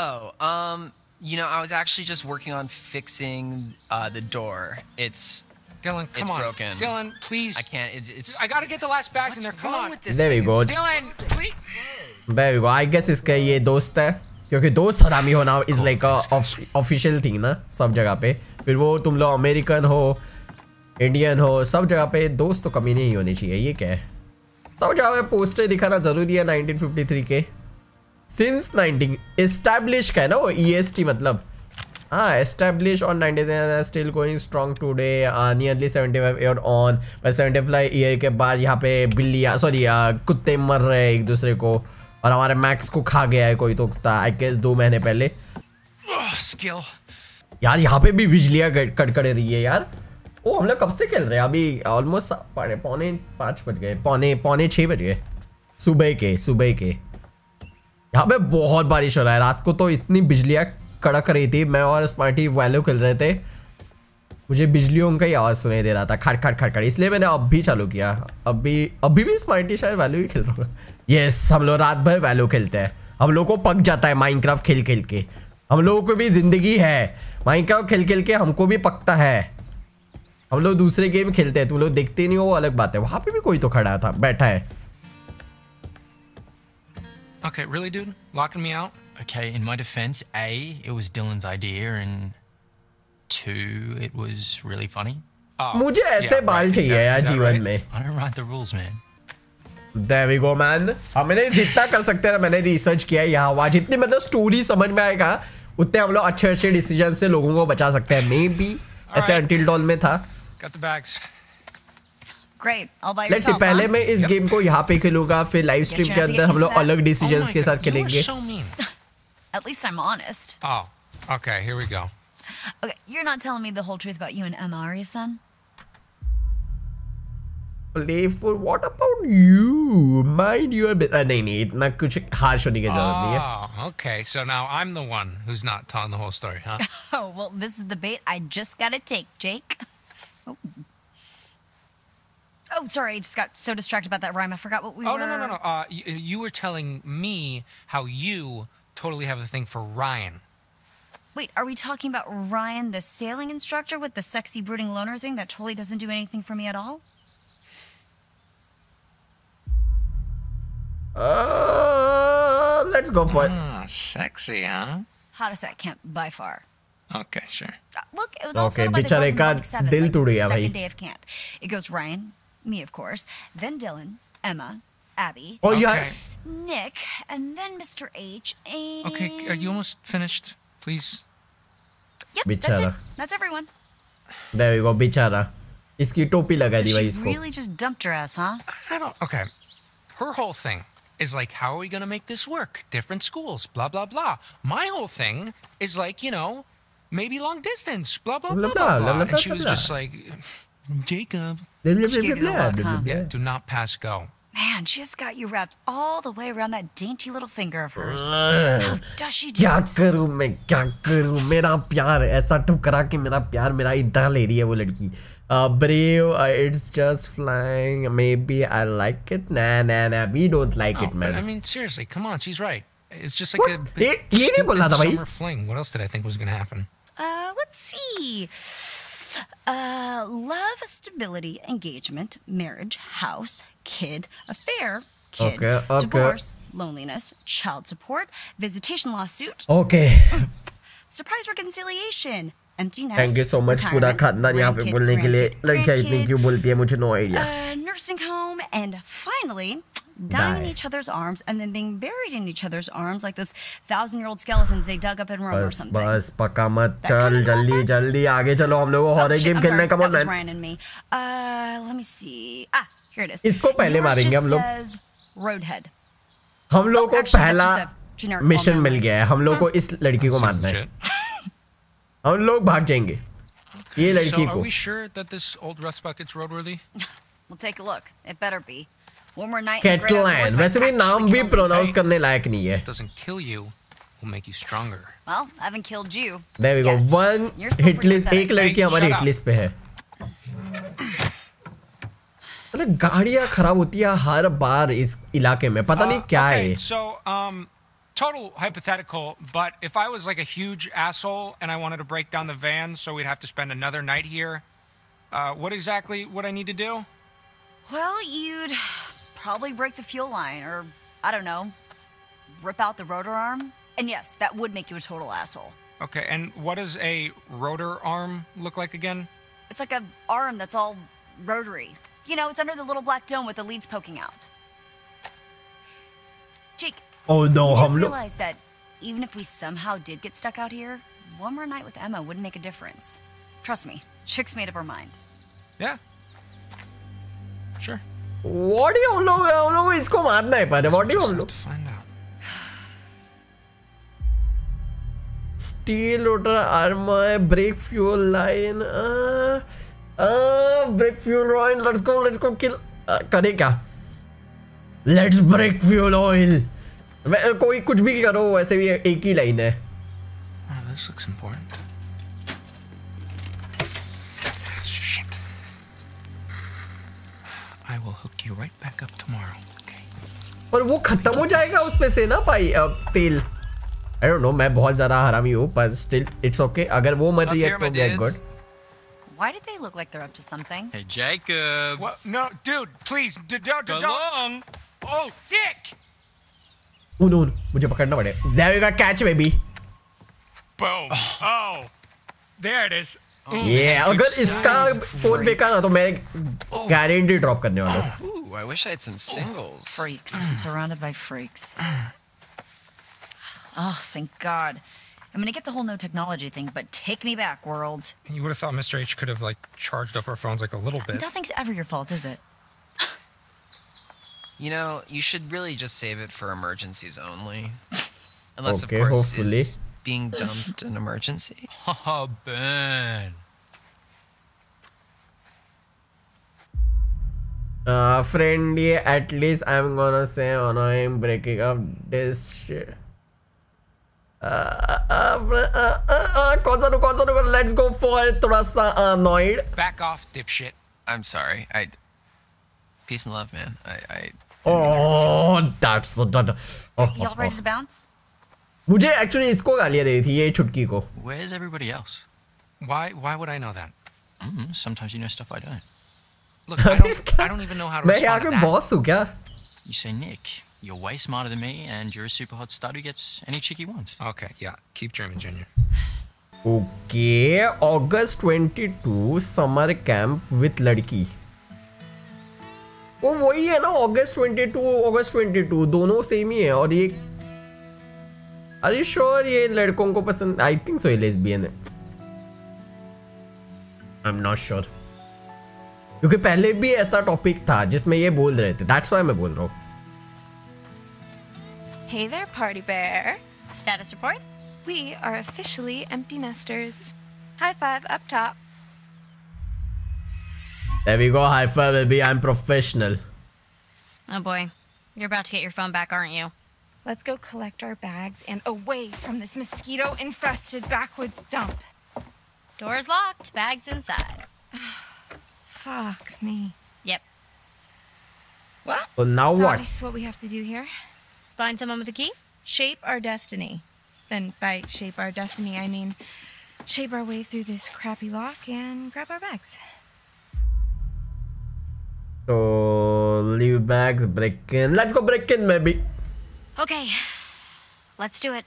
Oh, You know, I was actually just working on fixing the door. It's Dylan, come on. Broken. Dylan, please. I can't. I gotta get the last bags in there. Come on. There we go. Dylan, please. There we go. I guess इसका ये दोस्त है, क्योंकि दोस्त हरामी होना is like a official thing ना सब जगह पे. फिर वो तुम लोग अमेरिकन हो, इंडियन हो, सब जगह पे दोस्त तो कमी नहीं होने चाहिए. ये क्या है? सब जगह पे पोस्टर दिखाना जरूरी है 1953 के. Since 19 established का है ना वो EST मतलब. हाँ, established on 19 still going strong today. Nearly 75 year on. पर 75 year के बाद यहाँ पे बिल्लियाँ सॉरी कुत्ते मर रहे हैं एक दूसरे को और हमारे मैक्स को खा गया है कोई तो कुत्ता. I guess 2 महीने पहले. Skill. यार यहाँ पे भी बिजलियाँ कड़कड़े रही है यार. ओ हम लोग कब से खेल रहे हैं? अभी almost पौने 6 बज गए सुबह के. यहाँ पे बहुत बारिश हो रहा है. रात को तो इतनी बिजलियाँ कड़क रही थी. मैं और स्मार्टी वैलो खेल रहे थे, मुझे बिजलियों का ही आवाज़ सुनाई दे रहा था, खड़ खड़ खड़ खड़. इसलिए मैंने अब भी चालू किया. अभी भी स्मार्टी शायद वैलो ही खेल रहा है. यस, हम लोग रात भर वैलो खेलते हैं. हम लोग को पक जाता है माइनक्राफ्ट खेल खेल के. हम लोगों को भी ज़िंदगी है. माइनक्राफ्ट खेल खेल के हमको भी पकता है. हम लोग दूसरे गेम खेलते हैं, तुम लोग देखते नहीं हो, वो अलग बात है. वहाँ पर भी कोई तो खड़ा था, बैठा है. Okay, really, dude? Locking me out? Okay, in my defense, A, it was Dylan's idea, and 2, it was really funny. मुझे ऐसे बाल चाहिए यार जीवन में. I don't write the rules, man. There we go, man. हमने जितना कर सकते हैं मैंने रिसर्च किया है यहाँ वहाँ. जितनी मतलब स्टोरी समझ में आएगा उतने हम लोग अच्छे-अच्छे डिसीजन से लोगों को बचा सकते हैं. Maybe ऐसे Until Dawn में था. Got the bags. Great, all by yourself. Let's पहले मैं इस गेम को यहाँ पे खेलूँगा, फिर लाइव स्ट्रीम के अंदर हम लोग अलग डिसीजंस के साथ खेलेंगे. So mean. At least I'm honest. Oh, okay. Here we go. Okay, you're not telling me the whole truth about you and Emma, are you, son? Playful. What about you? Mind your business. नहीं, इतना कुछ harsh होने की ज़रूरत नहीं है. Oh, okay. So now I'm the one who's not telling the whole story, huh? Oh, well, this is the bait I just gotta take, Jake. Oh, sorry, I just got so distracted about that rhyme. I forgot what we were... Oh, no. You were telling me how you totally have a thing for Ryan. Wait, are we talking about Ryan, the sailing instructor with the sexy, brooding loner thing that totally doesn't do anything for me at all? Let's go for it. Sexy, huh? Hottest at camp by far. Okay, sure. Look, it was all okay, by the girls in Block 7, like the second day of camp. It goes Ryan, me of course, then Dylan, Emma, Abby, Nick, and then Mr. H, and... Okay, are you almost finished? Please. Yep, that's it. That's everyone. There we go, Bichara. Iski topi laga di bhai isko. She really just dumped her ass, huh? I don't... Okay. Her whole thing is like, how are we going to make this work? Different schools, blah, blah, blah. My whole thing is like, you know... Maybe long distance, blah, blah, blah, blah, blah. And she was just like, Jacob. Yeah, do not pass go. Man, she has got you wrapped all the way around that dainty little finger of hers. How does she do it? What do I do? My love, it's like my love. Brave, it's just flying. Maybe I like it. Nah, we don't like it, man. I mean, seriously, come on, she's right. It's just like a big summer fling. What else did I think was going to happen? Let's see. Love, stability, engagement, marriage, house, kid, affair, kid, divorce, loneliness, child support, visitation lawsuit. Okay. Surprise reconciliation, empty nest. Thank you so much. पूरा खानदान यहाँ पे बोलने के लिए लड़कियाँ इतनी क्यों बोलती हैं मुझे no idea. Nursing home and finally. Dying in each other's arms and then being buried in each other's arms like those 1,000-year-old skeletons they dug up in Rome or something. Bas, paka mat chal, jaldi, aage chalo. Hum logo horror game khelne, come on, man. Ryan and me. Let me see. Ah, here it is. Isko pehle marenge hum log. Roadhead. Hum log ko pehla mission mil gaya hai. Hum log ko is ladki ko marna hai. Hum log bhag jayenge. Ye ladki ko. So are we sure that this old rust bucket's roadworthy? We'll take a look. It better be. Catalan. वैसे भी नाम भी pronounce करने लायक नहीं है. Doesn't kill you, will make you stronger. Well, I haven't killed you. There we go. One hit list. एक लड़की हमारी hit list पे है. मतलब गाड़ियाँ खराब होती हैं हर बार इस इलाके में. पता नहीं क्या है. So, total hypothetical, but if I was like a huge asshole and I wanted to break down the van, so we'd have to spend another night here. What exactly would I need to do? Well, you'd probably break the fuel line, or I don't know, rip out the rotor arm. And yes, that would make you a total asshole. Okay, and what does a rotor arm look like again? It's like an arm that's all rotary. You know, it's under the little black dome with the leads poking out. Jake, oh no, I realize that even if we somehow did get stuck out here, one more night with Emma wouldn't make a difference. Trust me, chick's made up her mind. Yeah, sure. What do you know? I know it's come on night, but what do you know? Steel rotor armor, brake fuel line. Brake fuel line. Let's go kill. Karega. Let's break fuel oil. कोई कुछ भी करो वैसे भी एक ही line है. This looks important. I will hook you right back up tomorrow. Okay. और वो खत्म हो जाएगा उसमें से ना भाई तेल. I don't know. मैं बहुत ज़्यादा हरामी हूँ, but still it's okay. अगर वो मर रही है तो that's good. Why did they look like they're up to something? Hey Jacob. What? No, dude, please. Go long. Oh, dick. उन मुझे पकड़ना पड़े. There you go, catch baby. Boom. Oh, there it is. Yeah, अगर इसका phone बेकार ना तो मैं गारंटी ड्रॉप करने वाला हूँ. Ooh, I wish I had some singles. Freaks, surrounded by freaks. Oh, thank God. I mean, I get the whole no technology thing, but take me back, world. And you would have thought Mr. H could have, like, charged up our phones, like, a little bit. Nothing's ever your fault, is it? You know, you should really just save it for emergencies only. Unless, okay, of course, is being dumped an emergency. Oh, Ben. Friendly, at least I'm gonna say oh, no, I'm breaking up this shit. Let's go for it. Annoyed. Back off, dipshit. I'm sorry. Peace and love, man. Oh, that's so done. Y'all ready to bounce? मुझे actually इसको गालियाँ दी थी ये छुटकी को. Where's everybody else? Why would I know that? Sometimes you know stuff I don't. Look, I don't even know how to respond to that. Boss हूँ क्या? You say Nick. You're way smarter than me, and you're a super hot stud who gets any chick he wants. Okay, yeah, keep German, Junior. Okay, August 22, summer camp with ladki. Oh, वही है ना August 22, दोनों same ही है और ये. Are you sure ये लड़कों को पसंद? I think so, ये lesbian है. I'm not sure. क्योंकि पहले भी ऐसा topic था जिसमें ये बोल रहे थे. That's why मैं बोल रहा हूँ. Hey there, party bear. Status report? We are officially empty nesters. High five up top. There we go, high five, baby. I'm professional. Oh boy, you're about to get your phone back, aren't you? Let's go collect our bags and away from this mosquito-infested backwoods dump. Doors locked, bags inside. Fuck me. Yep. Well, now what? That's what we have to do here. Find someone with a key? Shape our destiny. Then by shape our destiny, I mean shape our way through this crappy lock and grab our bags. So, leave bags, break in. Let's go break in, maybe. Okay, let's do it.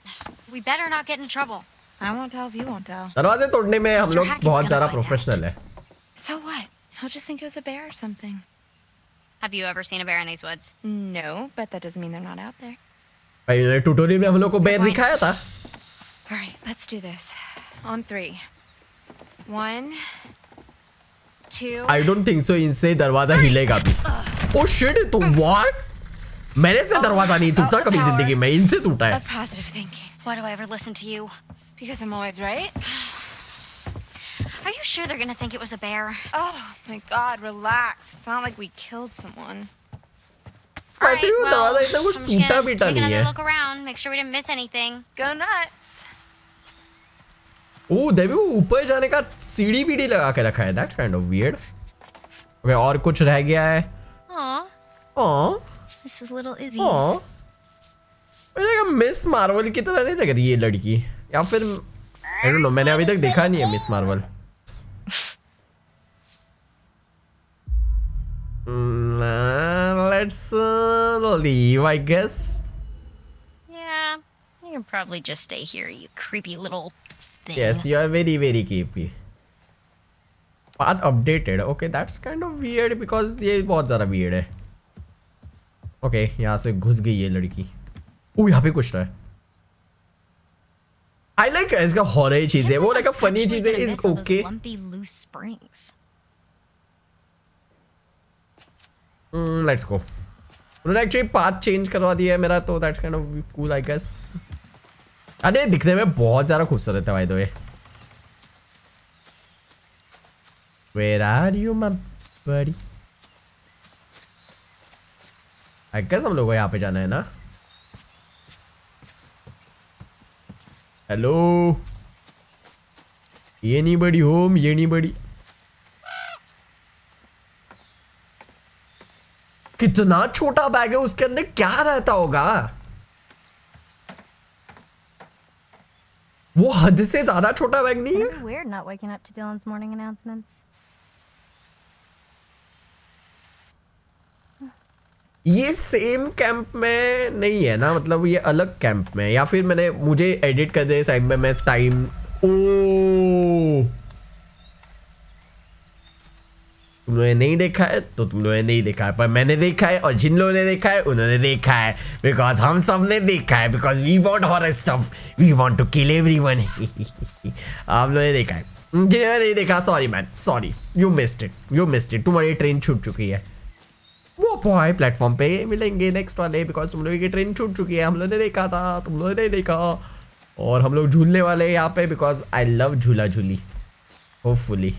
We better not get in trouble. I won't tell if you won't tell. दरवाजे तोड़ने में हम लोग बहुत ज़्यादा professional हैं. So what? He'll just think it was a bear or something. Have you ever seen a bear in these woods? No, but that doesn't mean they're not out there. Pehले tutorial में हम लोग को bear दिखाया था. All right, let's do this. On 3. 1, 2. I don't think so. इनसे दरवाजा हिलेगा भी. Oh shit! तो what? मेरे से दरवाजा नहीं टूटा कभी जिंदगी में. इनसे टूटा है. Positive thinking. Why do I ever listen to you? Because I'm always right. Are you sure they're gonna think it was a bear? Oh my God, relax. It's not like we killed someone. All right, well, I'm just gonna take another look around, make sure we didn't miss anything. Go nuts. Oh, देवी वो ऊपर जाने का सीढ़ी बीड़ी लगा के रखा है. That's kind of weird. Okay, और कुछ रह गया है? Aww. Aww. This was little Izzy's. Aww. मेरे को मिस मार्वल की तरह नहीं लग रही ये लड़की. या फिर I don't know. मैंने अभी तक देखा नहीं है Miss Marvel. Let's leave, I guess. Yeah, you can probably just stay here, you creepy little thing. Yes, you are very, very creepy. Path updated. Okay, that's kind of weird because ये बहुत ज़्यादा weird है. Okay, यहाँ से घुस गई ये लड़की. Oh, यहाँ पे कुछ है. I like इसका horror चीज़ें. वो like a funny चीज़ें is okay. Lumpy loose springs. Let's go. उन्होंने actually path change करवा दिया है मेरा तो that's kind of cool I guess. अरे दिखने में बहुत ज़्यादा खूबसूरत है भाई तो ये. Where are you, my buddy? I guess हम लोगों यहाँ पे जाना है ना? Hello? ये नहीं बड़ी home, ये नहीं बड़ी. कितना छोटा बैग है उसके अंदर क्या रहता होगा वो हद से ज्यादा छोटा बैग नहीं है weird not waking up to Dylan's morning announcements ये सेम कैंप में नहीं है ना मतलब ये अलग कैंप में या फिर मैंने मुझे एडिट कर दिया टाइम में मैं टाइम ओ तुम लोगों ने नहीं देखा है तो तुम लोगों ने नहीं देखा है, पर मैंने देखा है और जिन लोगों ने देखा है उन्होंने देखा है, बिकॉज हम सब ने देखा है, because we want horror stuff, we want to kill everyone. हम लोगों ने देखा है, जिन्होंने नहीं देखा sorry man, sorry, you missed it, you missed it. तुम्हारी ट्रेन छूट चुकी है, वो बॉय प्लेटफॉर्म पे मिलेंगे नेक्स्ट वाले, बिकॉज तुम लोगों की ट्रेन छूट चुकी है। हम लोगों ने देखा था, तुम लोगों ने नहीं देखा, और हम लोग झूलने वाले हैं यहाँ पे, बिकॉज आई लव झूला झूली। होपफुली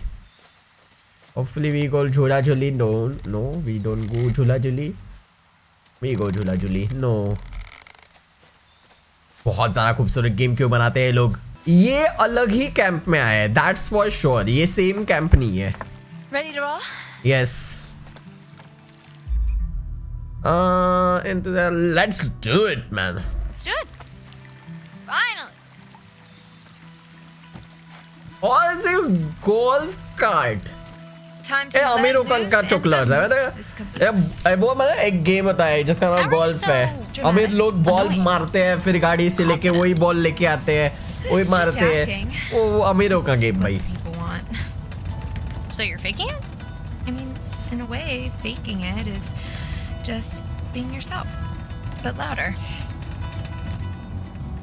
hopefully we go झूला झूली। no no we don't go झूला झूली, we go झूला झूली। no बहुत ज़्यादा खूबसूरत गेम क्यों बनाते हैं लोग, ये अलग ही कैंप में आए that's for sure, ये सेम कैंप नहीं है। ready to roll? yes into the let's do it man, let's do it finally। और ये गोल्फ कार्ट अमीर का चॉकलेट है, वो मतलब एक गेम होता है जिसका नाम गोल्फ है। अमीर लोग बॉल मारते हैं, फिर गाड़ी से लेके वही बॉल लेके आते हैं, वही मारते हैं, वो अमीरों का गेम भाई। So you're faking it? I mean, in a way, faking it is just being yourself, but louder.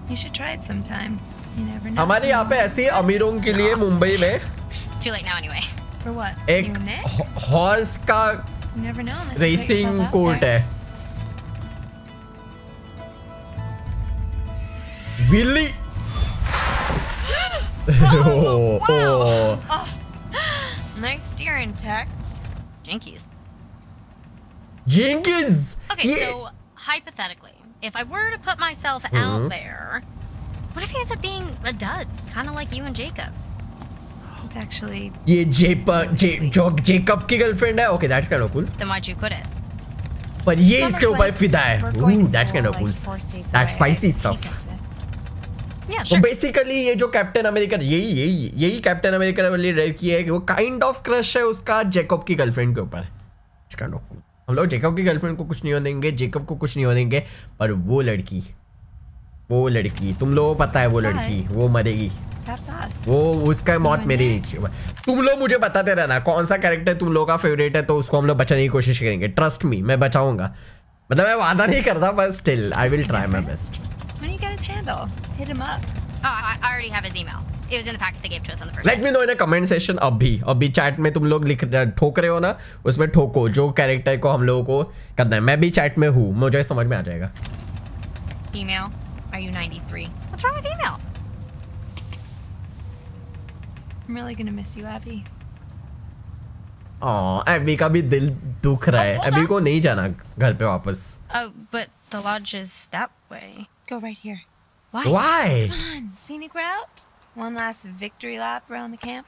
You should try it sometime. You never know. हमारे यहाँ पे ऐसे अमीरों के लिए मुंबई में It's too late now anyway. For what? एक horse का रेसिंग कोर्ट है। Willy nice steering takes jinkies jinkies. Okay, so hypothetically, if I were to put myself out there, what if he ends up being a dud, kind of like you and Jacob? Actually, ये Jacob की girlfriend है। Okay that's kind of cool. Then why'd you quit it? पर ये इसके ऊपर फिदा है। That's kind of cool. That's spicy stuff. तो बेसिकली ये जो कैप्टन अमेरिका यही कैप्टन अमेरिका वाली लड़की है कि वो काइंड ऑफ क्रश है उसका जेकब की गर्लफ्रेंड के ऊपर। That's kind of cool. हम लोग जेकब की गर्लफ्रेंड को कुछ नहीं होने देंगे, जेकब को कुछ नहीं होने देंगे, पर वो लड़की तुम लोगों को पता है, वो लड़की वो मरेगी। वो उसका मौत मेरी नीचे। तुम लोग मुझे बताते रहना कौन सा कैरेक्टर तुम लोगों का फेवरेट है, तो उसको हम लोग बचाने की कोशिश करेंगे। ट्रस्ट मी, मैं बचाऊंगा, मतलब मैं वादा नहीं करता, but still I will try my best. When you get his handle, hit him up. Oh, I already have his email. It was in the packet they gave to us on the first. Let me know in a comment section। अभी chat में तुम लोग लिख ठोक रहे हो ना, उसमें ठोको जो कैरेक्टर को हम लोगों को करना है। मैं भी चैट में हूँ, मुझे समझ में आ जाएगा। Email, are you 93? What's wrong with email? I'm really gonna miss you, Abby. Oh, Abby का भी दिल दुख रहा है। Abby को नहीं जाना घर पे वापस। Oh, but the lodge is that way. Go right here. Why? Why? Come on, scenic route. One last victory lap around the camp.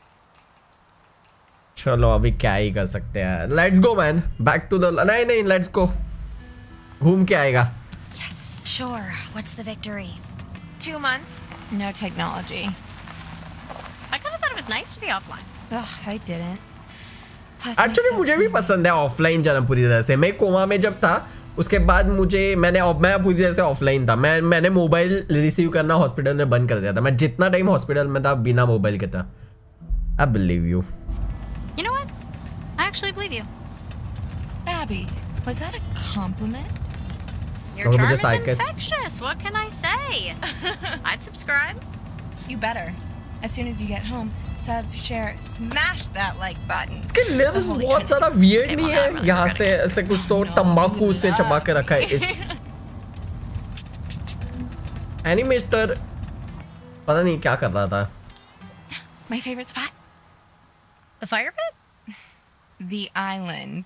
चलो अभी क्या ही कर सकते हैं। Let's go, man. Back to the नहीं let's go. घूम के आएगा। Yes, sure. What's the victory? 2 months. No technology. It was nice to be offline. Ugh, I didn't. Actually, मुझे भी पसंद है ऑफलाइन जाना पूरी तरह से। मैं कोमा में जब था उसके बाद मैं पूरी तरह से ऑफलाइन था। मैंने मोबाइल रिसीव करना हॉस्पिटल में बंद कर दिया था। मैं जितना टाइम हॉस्पिटल में था बिना मोबाइल के था। I believe you. You know what? I actually believe you. Abby, was that a compliment? Your charm is infectious. What can I say? I'd subscribe. You better. As soon as you get home, sub, share, smash that like button. इसके lips बहुत ज़्यादा weird नहीं है? यहाँ से ऐसे कुछ तो तंबाकू से चबा के रखा है इस एनिमेटर, पता नहीं क्या कर रहा था। My favorite spot, the fire pit, the island.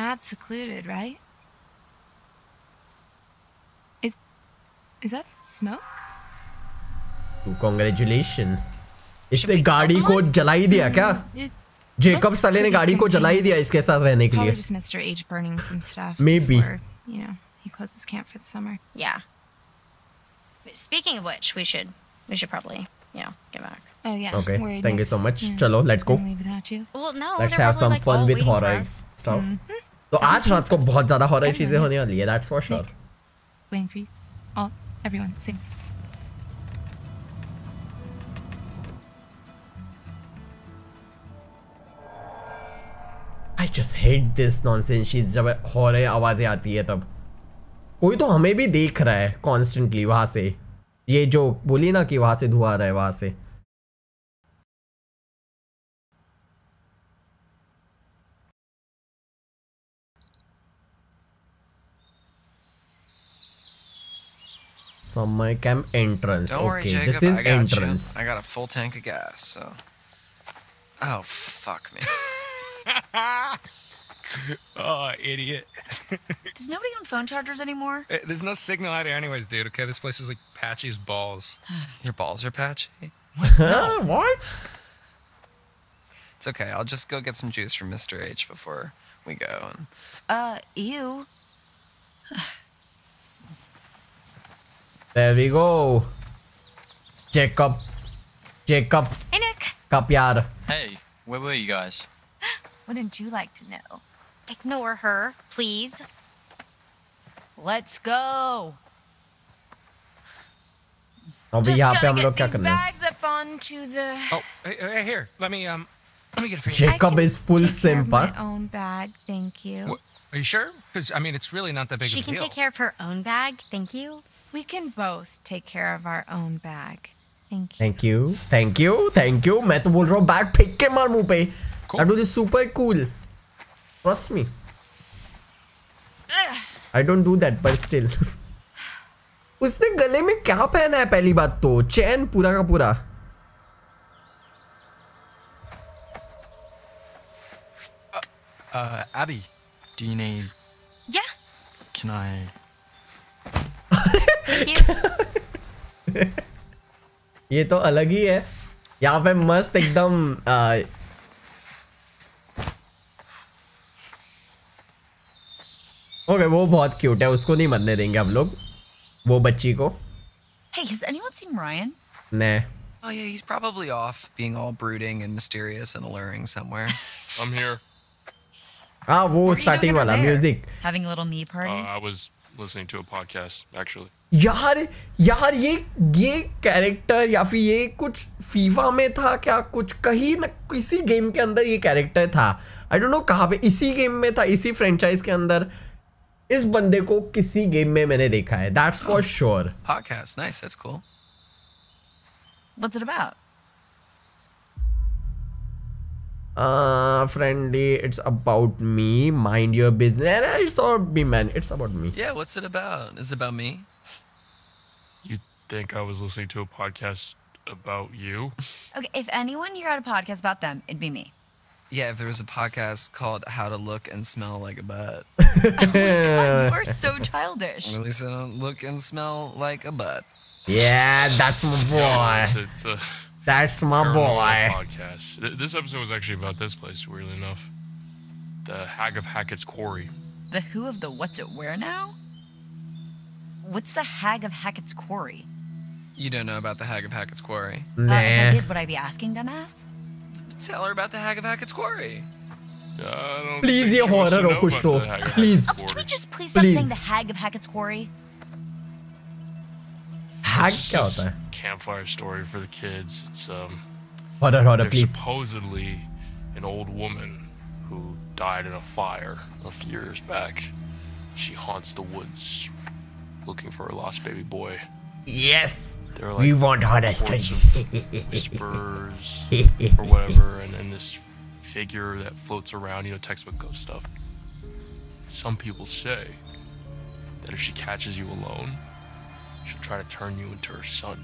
Mad secluded, right? Is that smoke? Congratulations. इसने गाड़ी को जला ही दिया क्या? जेकब साले ने गाड़ी को जला ही दिया इसके साथ रहने के लिए। Maybe. You know, he closed his camp for the summer. Yeah. Speaking of which, we should probably, you know, get back. Oh yeah. Okay. Thank you so much. चलो, let's go. Well, no. Let's have some fun with horror stuff. तो आज रात को बहुत ज़्यादा horror चीजें होने वाली हैं। That's for sure. Waiting for you. All, everyone, sing. I just hate this nonsense. she's जब हॉरर आवाजें आती है तब कोई तो हमें भी देख रहा है constantly वहाँ से ये जो बोली ना कि वहाँ से धुआं आ रहा है वहाँ से Summer camp entrance. Don't worry, Jacob, this is entrance. I got a full tank of gas, so. Oh fuck me. Oh, idiot. Does nobody own phone chargers anymore? There's no signal out here anyways, dude. Okay, this place is like patchy as balls. Your balls are patchy? What? No. What? It's okay. I'll just go get some juice from Mr. H before we go. And... ew. There we go. Jacob. Jacob. Hey, Nick. Kapyar. Hey, where were you guys? Wouldn't you like to know? Ignore her, please. Let's go. Just gonna get these bags up onto the... Oh, hey, here. Let me get it for you. Jacob is full simp, huh? I can take care of my own bag, thank you. What? Are you sure? Because, I mean, it's really not that big of a deal. She can take care of her own bag, thank you. We can both take care of our own bag. Thank you. Thank you. Thank you. Thank you. मैं तो बोल रहा हूँ bag फेंक के मार मुँह पे. I do this super cool. Trust me. I don't do that, but still. उसने गले में क्या पहना है पहली बात तो चैन पूरा का पूरा. Abby, do you need? Yeah. Can I? ये तो अलग ही है यहाँ पे मस्त एकदम ओके वो बहुत क्यूट है उसको नहीं मरने देंगे हम लोग वो बच्ची को Hey, has anyone seen Ryan? Nah. Oh yeah, he's probably off being all brooding and mysterious and alluring somewhere. I'm here. हाँ वो starting वाला music. Having a little me party. I was listening to a podcast actually. यार ये character या फिर ये कुछ FIFA में था क्या कुछ कहीं ना किसी गेम के अंदर ये कैरेक्टर था आई डोंट नो कहाँ पे इसी गेम में था इसी फ्रेंचाइज के अंदर इस बंदे को किसी गेम में मैंने देखा है that's for sure podcast nice that's cool what's it about friendly it's about me mind your business it's about me man it's about me या what's it about it's about me Think I was listening to a podcast about you. Okay, if anyone here had a podcast about them, it'd be me. Yeah, if there was a podcast called How to Look and Smell Like a Butt. Oh my God, you are so childish. At least I don't look and smell like a butt. Yeah, that's my boy. Yeah, it's a that's my boy. Podcast. This episode was actually about this place, weirdly enough. The Hag of Hackett's Quarry. The who of the what's it where now? What's the Hag of Hackett's Quarry? You don't know about the Hag of Hackett's Quarry. Nah. If I did, would I be asking, dumbass? Tell her about the Hag of Hackett's Quarry. I don't please, you horror or push to. Please. Oh, can we just please stop saying the Hag of Hackett's Quarry? Hag is a campfire story for the kids. It's horror, please. Supposedly an old woman who died in a fire a few years back. She haunts the woods looking for a lost baby boy. Yes, like we want honesty. Whispers or whatever, and this figure that floats around, you know, textbook ghost stuff. Some people say that if she catches you alone, she'll try to turn you into her son,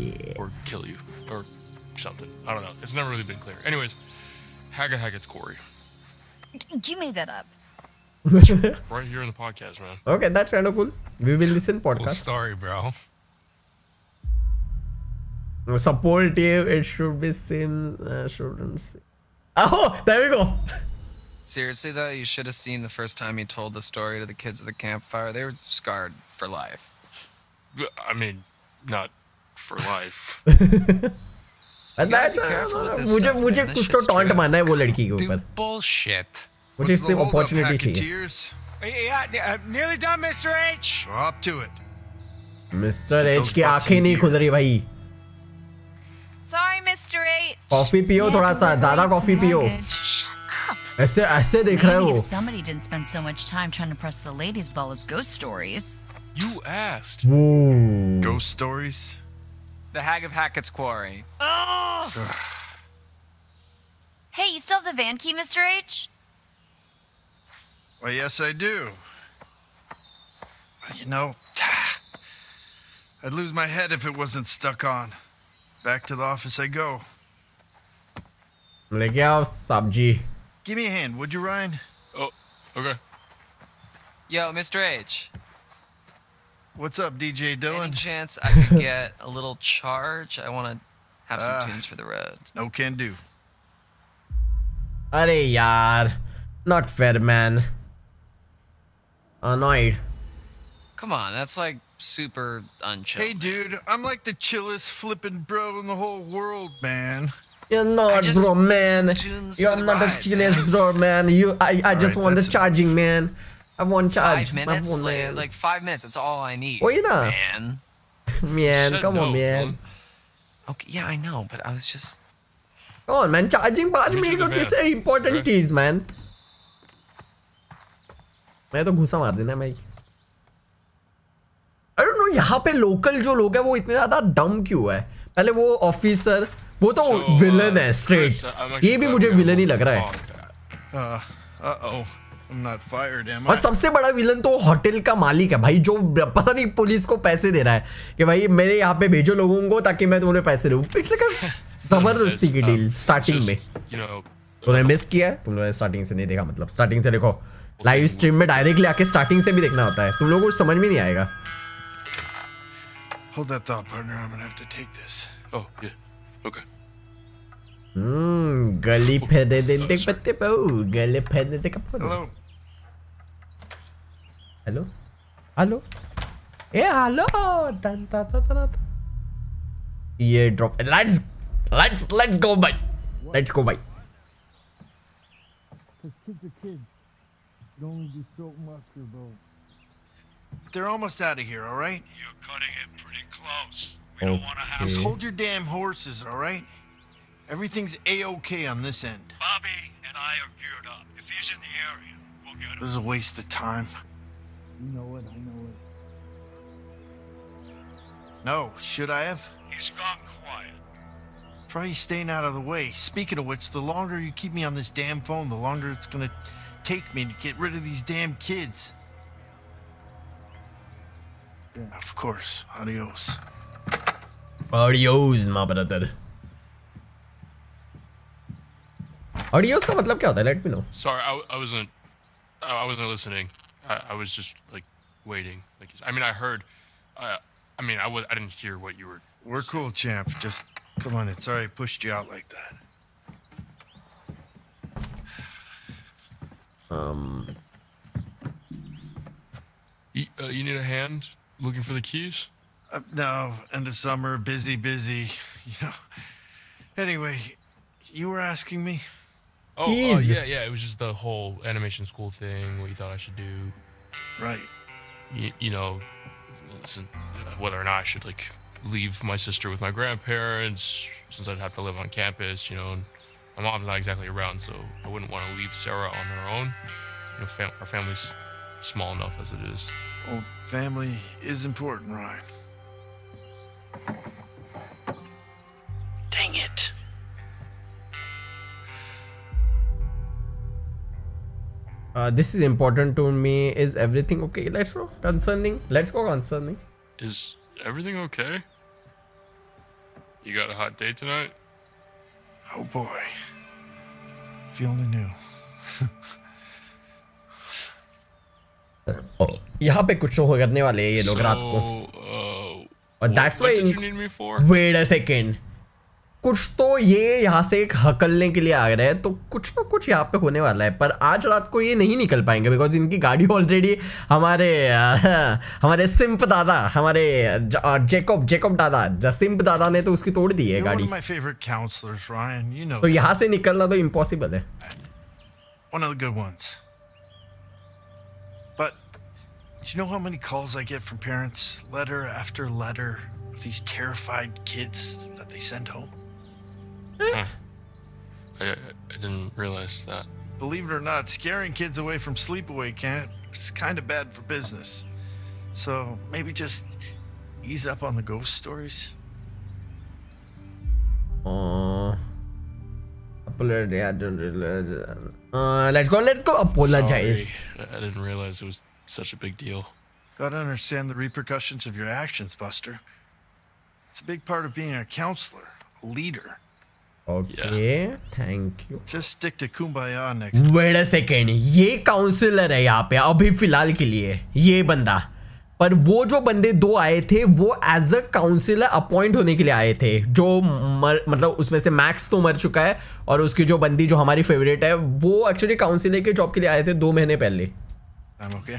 yeah. Or kill you, or something. I don't know. It's never really been clear. Anyways, Hag of Hackett's Quarry. You made that up. Right here in the podcast, man. Okay, that's kind of cool. We will listen podcast. Sorry, bro. Supportive. It should be seen. Shouldn't see. Oh, there we go. Seriously though, you should have seen the first time he told the story to the kids at the campfire. They were scarred for life. I mean, not for life. And that. मुझे कुछ तो taunt मानना है वो लड़की के ऊपर. Bullshit. What is the opportunity here? Yeah, nearly done, Mr. H. We're up to it. Mr. H की आँखें नहीं खुल रही भाई. Sorry, Mr. H. कॉफी पियो थोड़ा सा, ज़्यादा कॉफी पियो. Shut up. I said they could. If somebody didn't spend so much time trying to press the ladies' bell as ghost stories. You asked. Ooh. Ghost stories. The Hag of Hackett's Quarry. Oh! Hey, you still have the van key, Mr. H? Well, yes, I do. You know, I'd lose my head if it wasn't stuck on. Back to the office I go. Legal, Sabji. Give me a hand, would you, Ryan? Oh, okay. Yo, Mr. H. What's up, DJ Dylan? Any chance I could get a little charge? I want to have some tunes for the road. No can do. Are yaar. Not fair, man. Annoyed. Come on, that's like super unchill. Hey, man. Dude, I'm like the chillest flippin' bro in the whole world, man. You're not, bro, man. You're not the chillest, bro, man. I just want the charging, man. I want charge. 5 minutes, like 5 minutes. That's all I need. Wait, man. Man, come on, man. Okay, yeah, I know, but I was just. Come on, man. Charging part में तो किसे important चीज, man. मैं तो घुसा मार देना भाई. I don't know. यहाँ पे local जो लोग हैं वो इतने ज़्यादा dumb क्यों है? पहले वो officer, वो तो villain है straight. ये भी मुझे villain ही लग रहा है. I'm not fired, am I? और सबसे बड़ा विलन तो होटल का मालिक है भाई जो पता नहीं पुलिस को पैसे दे रहा है कि भाई मेरे यहाँ पे भेजो लोगों को ताकि मैं तुम्हें पैसे दूँ. पिछले का जबरदस्ती की डील स्टार्टिंग में तुमने मिस किया है. तुमने स्टार्टिंग से नहीं देखा, मतलब स्टार्टिंग से देखो. लाइव स्ट्रीम में डायरेक्टली आके स्टार्टिंग से भी देखना होता है. तुम लोगों को समझ में नहीं आएगा. Hold that thought, partner. I'm gonna have to take this. Oh yeah, okay. गली फेंदे दिन तक पत्ते पाऊ गले फेंदे तक Kapoor. Hello? Hello? Yeah, hello! Yeah, drop. Let's go, bye. Let's go, bye. They're almost out of here, all right? You're cutting it pretty close. We don't want to have. Just hold your damn horses, all right? Everything's A-OK on this end. Bobby and I are geared up. If he's in the area, we'll get him. This is a waste of time. You know it, I know it. No, should I have? He's gone quiet. Probably staying out of the way. Speaking of which, the longer you keep me on this damn phone, the longer it's gonna take me to get rid of these damn kids. Yeah. Of course, adios. Adios, my brother. Adios ka matlab kya hota hai? Let me know. Sorry, I wasn't listening. I was just like waiting. Like I mean, I heard. I didn't hear what you were. We're cool, champ. Just come on. It's sorry I pushed you out like that. You need a hand looking for the keys? No. End of summer, busy. You know. Anyway, you were asking me. Oh, yeah, it was just the whole animation school thing, what you thought I should do. Right. You know, listen, whether or not I should, like, leave my sister with my grandparents, since I'd have to live on campus, you know, and my mom's not exactly around, so I wouldn't want to leave Sarah on her own. You know, our family's small enough as it is. Well, family is important, Ryan. Dang it. This is important to me. Is everything okay? Let's go concerning. Is everything okay? You got a hot day tonight? Oh boy. If you only knew. यहाँ पे कुछ हो करने वाले हैं ये लोग रात को. And that's why. What did you need me for? Wait a second. कुछ तो ये यहाँ से एक हकलने के लिए आ रहे हैं तो कुछ ना कुछ यहाँ पे होने वाला है. पर आज रात को ये नहीं निकल पाएंगे बिकॉज इनकी गाड़ी ऑलरेडी हमारे सिंप दादा हमारे जेकब दादा जसिम्प दादा ने तो उसकी तोड़ दी है गाड़ी. तो यहाँ से निकलना तो इम्पॉसिबल है. One of the good ones. But do you know how many calls I get from parents, letter after letter, of these terrified kids that they send home? Huh. I didn't realize that. Believe it or not, scaring kids away from sleepaway camp is kind of bad for business. So maybe just ease up on the ghost stories. Let's go apologize. Sorry. I didn't realize it was such a big deal. Gotta understand the repercussions of your actions, Buster. It's a big part of being a counselor, a leader. Okay, yeah. Thank you. Just stick to Kumbaya next time. Wait a second. ये counselor है यहाँ पे अभी फिलहाल के लिए ये बंदा, पर वो जो बंदे दो आए थे वो as a counselor appoint होने के लिए आए थे, जो मतलब उसमें से मैक्स तो मर चुका है और उसकी जो बंदी जो हमारी फेवरेट है वो एक्चुअली counselor के जॉब के लिए आए थे 2 महीने पहले. I'm okay.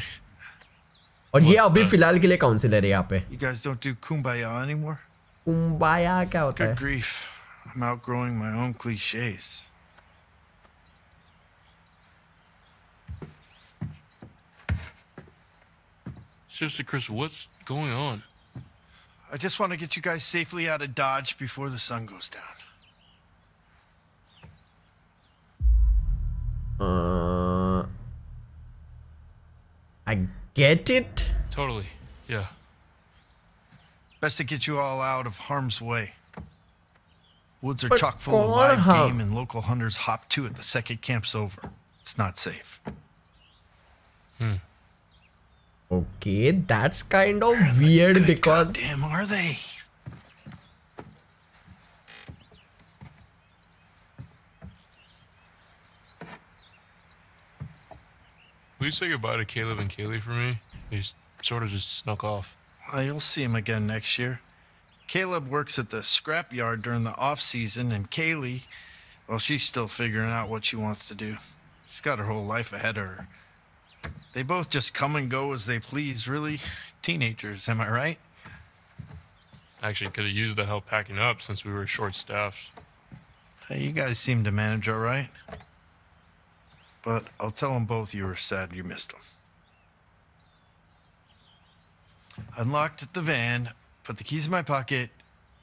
और ये अभी फिलहाल के लिए counselor है यहाँ पे. You guys don't do Kumbaya anymore? Kumbaya क्या होता है? Good grief. I'm outgrowing my own cliches. Seriously, Chris, what's going on? I just want to get you guys safely out of Dodge before the sun goes down. I get it? Totally, yeah. Best to get you all out of harm's way. Woods are chock full of live game, and local hunters hop to it the second camp's over. It's not safe. Hmm. Okay, that's kind of weird because. Damn, are they? Will you say goodbye to Caleb and Kaylee for me? They sort of just snuck off. Well, you'll see him again next year. Caleb works at the scrapyard during the off-season, and Kaylee, well, she's still figuring out what she wants to do. She's got her whole life ahead of her. They both just come and go as they please, really. Teenagers, am I right? Actually, could have used the help packing up since we were short-staffed. Hey, you guys seem to manage all right. But I'll tell them both you were sad you missed them. Unlocked the van. Put the keys in my pocket,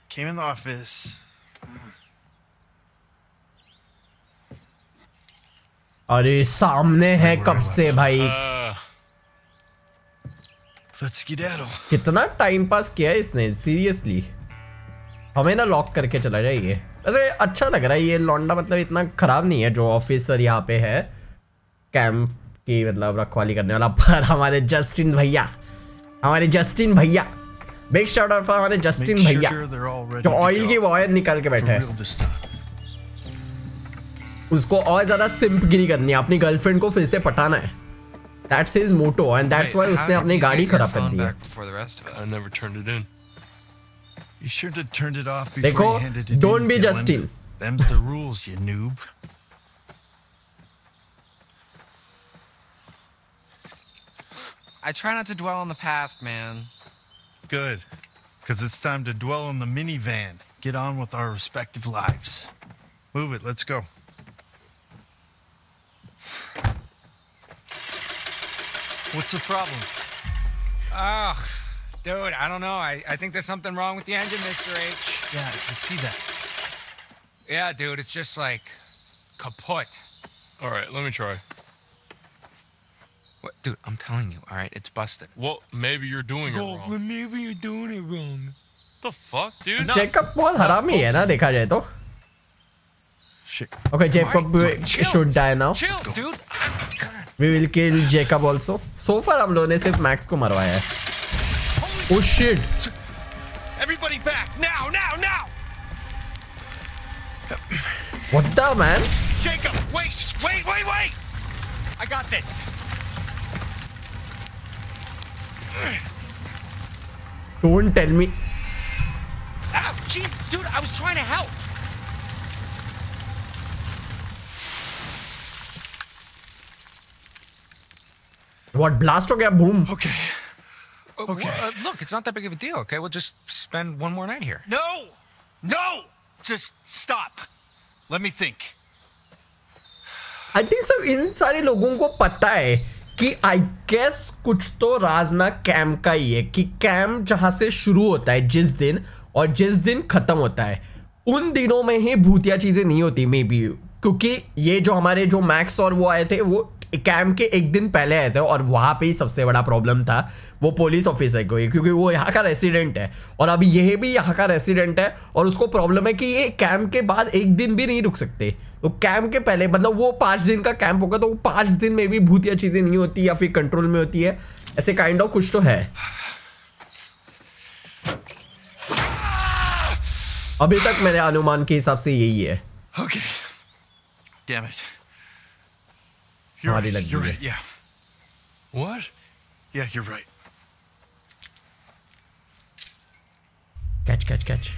came in the office. Arey, सामने है कब से भाई? Let's skedaddle. कितना time pass किया इसने? Seriously, हमें ना लॉक करके चला जाइए. वैसे अच्छा लग रहा है ये लौंडा, मतलब इतना खराब नहीं है जो ऑफिसर यहाँ पे है कैंप की मतलब रखवाली करने वाला. पर हमारे जस्टिन भैया Big shout out for हमारे जस्टिन भैया जो ऑयल की वायर निकाल के बैठे हैं. उसको और ज्यादा सिंपगिरी करनी है, अपनी गर्लफ्रेंड को फिर से पटाना है. That's his motto and that's why उसने अपनी गाड़ी खराब कर दी. You should have turned it off before you handed it in. Don't be Justin. Them's the rules, you noob. I try not to dwell on the past, man. Good, because it's time to dwell on the minivan. Get on with our respective lives. Move it, let's go. What's the problem? Oh, dude, I don't know. I think there's something wrong with the engine, Mr. H. Yeah, I can see that. Yeah, dude, it's just like kaput. All right, let me try. What, dude, I'm telling you, all right, it's busted. Well, maybe you're doing it wrong. Well, maybe you're doing it wrong. The fuck, dude? Jacob बहुत हरामी है ना देखा जाए तो. Shit. Okay, Jacob should die now. Chill, dude. We will kill Jacob also. So far, हम लोगों ने सिर्फ Max को मरवाया है. Oh shit! Everybody back now, now, now! What the man? Jacob, wait, wait, wait, wait! I got this. Don't tell me. Ow, jeez, dude, I was trying to help. What, blast ho gaya? Boom. Okay. Okay. Well, look, it's not that big of a deal, okay? We'll just spend one more night here. No! No! Just stop. Let me think. I think so. इन सारे लोगों को पता है कि I guess कुछ तो राजना camp का ही है कि कैम्प जहाँ से शुरू होता है जिस दिन और जिस दिन खत्म होता है उन दिनों में ही भूतिया चीजें नहीं होती. मे बी क्योंकि ये जो हमारे जो मैक्स और वो आए थे वो कैम्प के एक दिन पहले आए थे और वहाँ पे ही सबसे बड़ा प्रॉब्लम था वो पुलिस ऑफिसर को, क्योंकि वो यहाँ का रेसिडेंट है और अभी यह भी यहाँ का रेसिडेंट है और उसको प्रॉब्लम है कि ये कैम्प के बाद एक दिन भी नहीं रुक सकते। तो कैम्प के पहले मतलब वो 5 दिन का कैम्प होगा, तो वो 5 दिन में भी भूतिया चीज़ें नहीं होती या फिर कंट्रोल में होती है, ऐसे काइंड ऑफ कुछ तो है। अभी तक मेरे अनुमान के हिसाब से यही है। Okay. Damn it. You're right. Yeah. What? Yeah, you're right. Catch.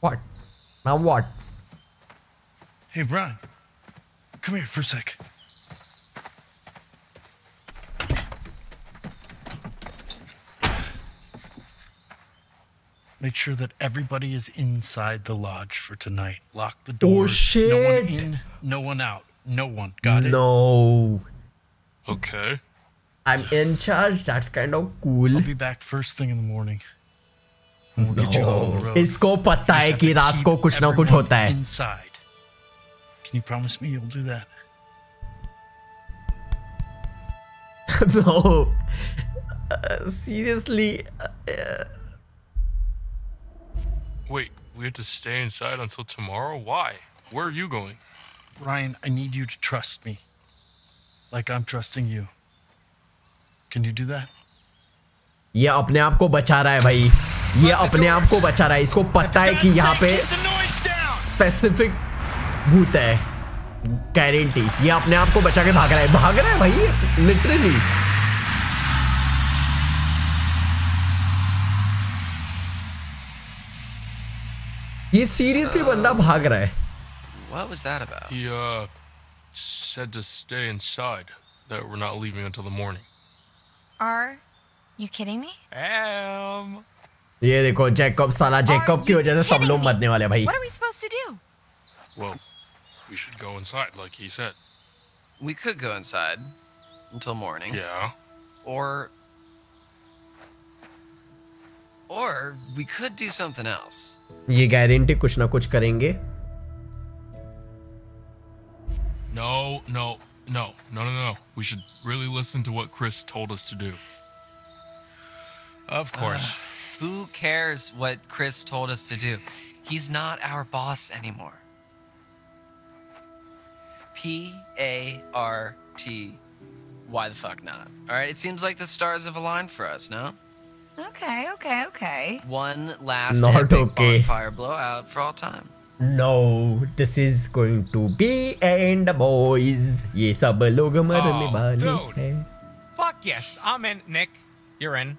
What? Now what? Hey, Brian. Come here for a sec. Make sure that everybody is inside the lodge for tonight. Lock the doors. Oh, shit. No one in, no one out. No one. Got it? No. Okay. I'm in charge. That's kind of cool. I'll be back first thing in the morning. We'll get you on the road. इसको पता है कि रात को कुछ ना कुछ होता है. Inside. Can you promise me you'll do that? No. Seriously. Wait, we have to stay inside until tomorrow? Why? Where are you going? Ryan, I need you to trust me. Like I'm trusting you. Can you do that? ये अपने आप को बचा रहा है भाई. ये अपने आप को बचा रहा है. इसको पता है कि यहाँ पे स्पेसिफिक भूत है. गारंटी. ये अपने आप को बचा के भाग रहा है. भाग रहा है भाई. Literally. ये सीरियसली बंदा भाग रहा है. What was that about? He said to stay inside, that we're not leaving until the morning. Are you kidding me? Am. ये देखो जैकब साला जैकब की वजह से सब लोग मरने वाले भाई. What are we supposed to do? Well, we should go inside like he said. We could go inside until morning. Yeah. Or we could do something else. ये गारंटी कुछ ना कुछ करेंगे. No. We should really listen to what Chris told us to do. Of course. Who cares what Chris told us to do? He's not our boss anymore. P-A-R-T. Why the fuck not? All right, it seems like the stars have aligned for us, no? Okay. One last bonfire blowout for all time. No, this is going to be end, boys. ये सब लोग मरने वाले हैं. Fuck yes, I'm in. Nick, you're in.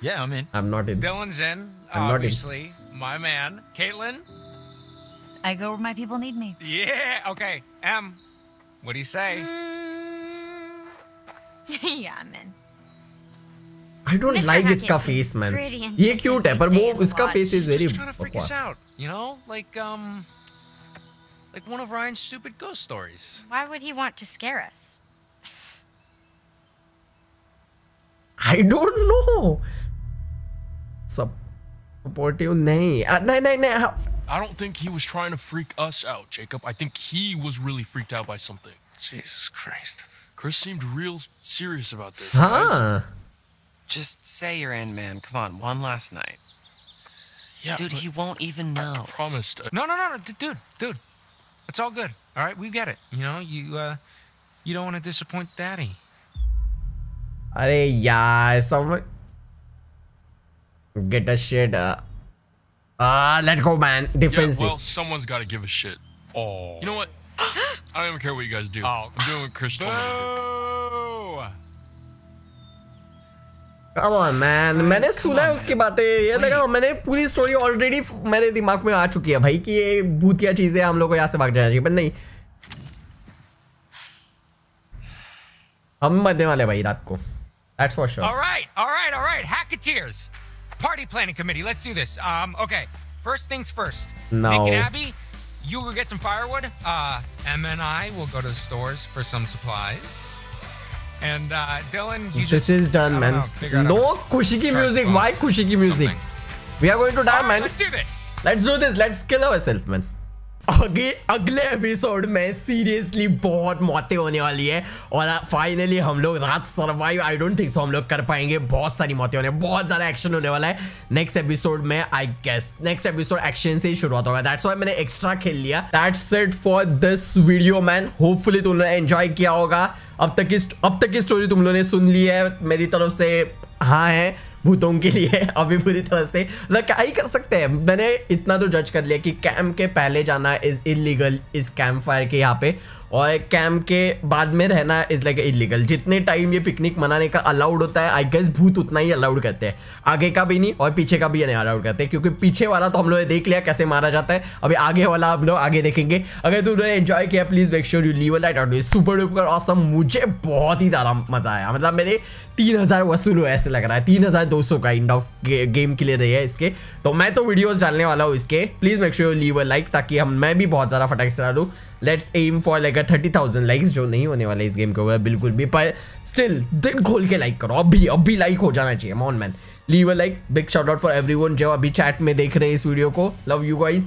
Yeah, I'm in. I'm not in. Dylan's in. Obviously, my man. Caitlin. I go where my people need me. Yeah. Okay. M. What do you say? Yeah, I'm in. I don't like इसका face, man. ये cute है पर वो इसका face is very bad. You know, like one of Ryan's stupid ghost stories. Why would he want to scare us? I don't know. Supportive? No. I don't think he was trying to freak us out, Jacob. I think he was really freaked out by something. Jesus Christ. Chris seemed real serious about this. Huh. Just say you're in, man. Come on, one last night. Yeah, dude, he won't even know. I promised. No, dude. It's all good. All right, we get it. You know, you don't want to disappoint Daddy. Arey yaar, someone get a shit. Let's go, man. Defensive. Yeah, well, someone's got to give a shit. Oh. You know what? I don't even care what you guys do. Oh. I'm doing what Chris told me to do. Come on, man. मैंने सुना है उसकी बातें. ये देखो मैंने पूरी story already मेरे दिमाग में आ चुकी है भाई कि ये भूतिया चीजें हम लोगों को यहाँ से भाग जाना चाहिए, पर नहीं, हम मरने वाले भाई रात को. That's for sure. All right. Hacketeers, party planning committee. Let's do this. Okay. First things first. No. Nick and Abby, you will get some firewood. Em and I will go to the stores for some supplies. And Dylan, you this is done, man. No, Kushiki music. Why Kushiki music? Something. We are going to die, man. Let's do this. Let's do this. Let's kill ourselves, man. अगले episode में seriously बहुत मौतें होने वाली है और finally हम लोग रात survive I don't think so हम लोग कर पाएंगे. बहुत सारी मौतें होने, बहुत ज़्यादा एक्शन होने वाला है नेक्स्ट एपिसोड में. I guess next episode action से ही शुरुआत होगा. दैट्स व्हाई मैंने एक्स्ट्रा खेल लिया. That's it for this video man. Hopefully तुम लोगों ने एंजॉय किया होगा. अब तक की स्टोरी तुम लोगों ने सुन ली है मेरी तरफ से. हाँ है भूतों के लिए अभी पूरी तरह से क्या ही कर सकते हैं. मैंने इतना तो जज कर लिया कि कैंप के पहले जाना इज इलीगल इस कैंप फायर के यहाँ पे, और कैंप के बाद में रहना इज लाइक इलीगल. जितने टाइम ये पिकनिक मनाने का अलाउड होता है आई गेस भूत उतना ही अलाउड करते हैं. आगे का भी नहीं और पीछे का भी नहीं अलाउड करते, क्योंकि पीछे वाला तो हम लोग ने देख लिया कैसे मारा जाता है. अभी आगे वाला हम लोग आगे देखेंगे. अगर तुमने एंजॉय किया please make sure you leave a like. It's super duper awesome. मुझे बहुत ही ज़्यादा मज़ा आया. मतलब मेरे 3000 वसूल हुआ ऐसे लग रहा है. 3200 काइंड ऑफ गेम के लिए रही है इसके. तो मैं तो वीडियोज़ डालने वाला हूँ इसके. Please make sure you leave a like ताकि मैं भी बहुत ज़्यादा फटाक से डालूँ. Let's aim for like 30,000 likes जो नहीं होने वाले इस गेम के ऊपर बिल्कुल भी, पर स्टिल दिल खोल के लाइक करो. अभी लाइक हो जाना चाहिए. मॉन man leave a like. Big shout out for everyone जो अभी चैट में देख रहे हैं इस वीडियो को. Love you guys.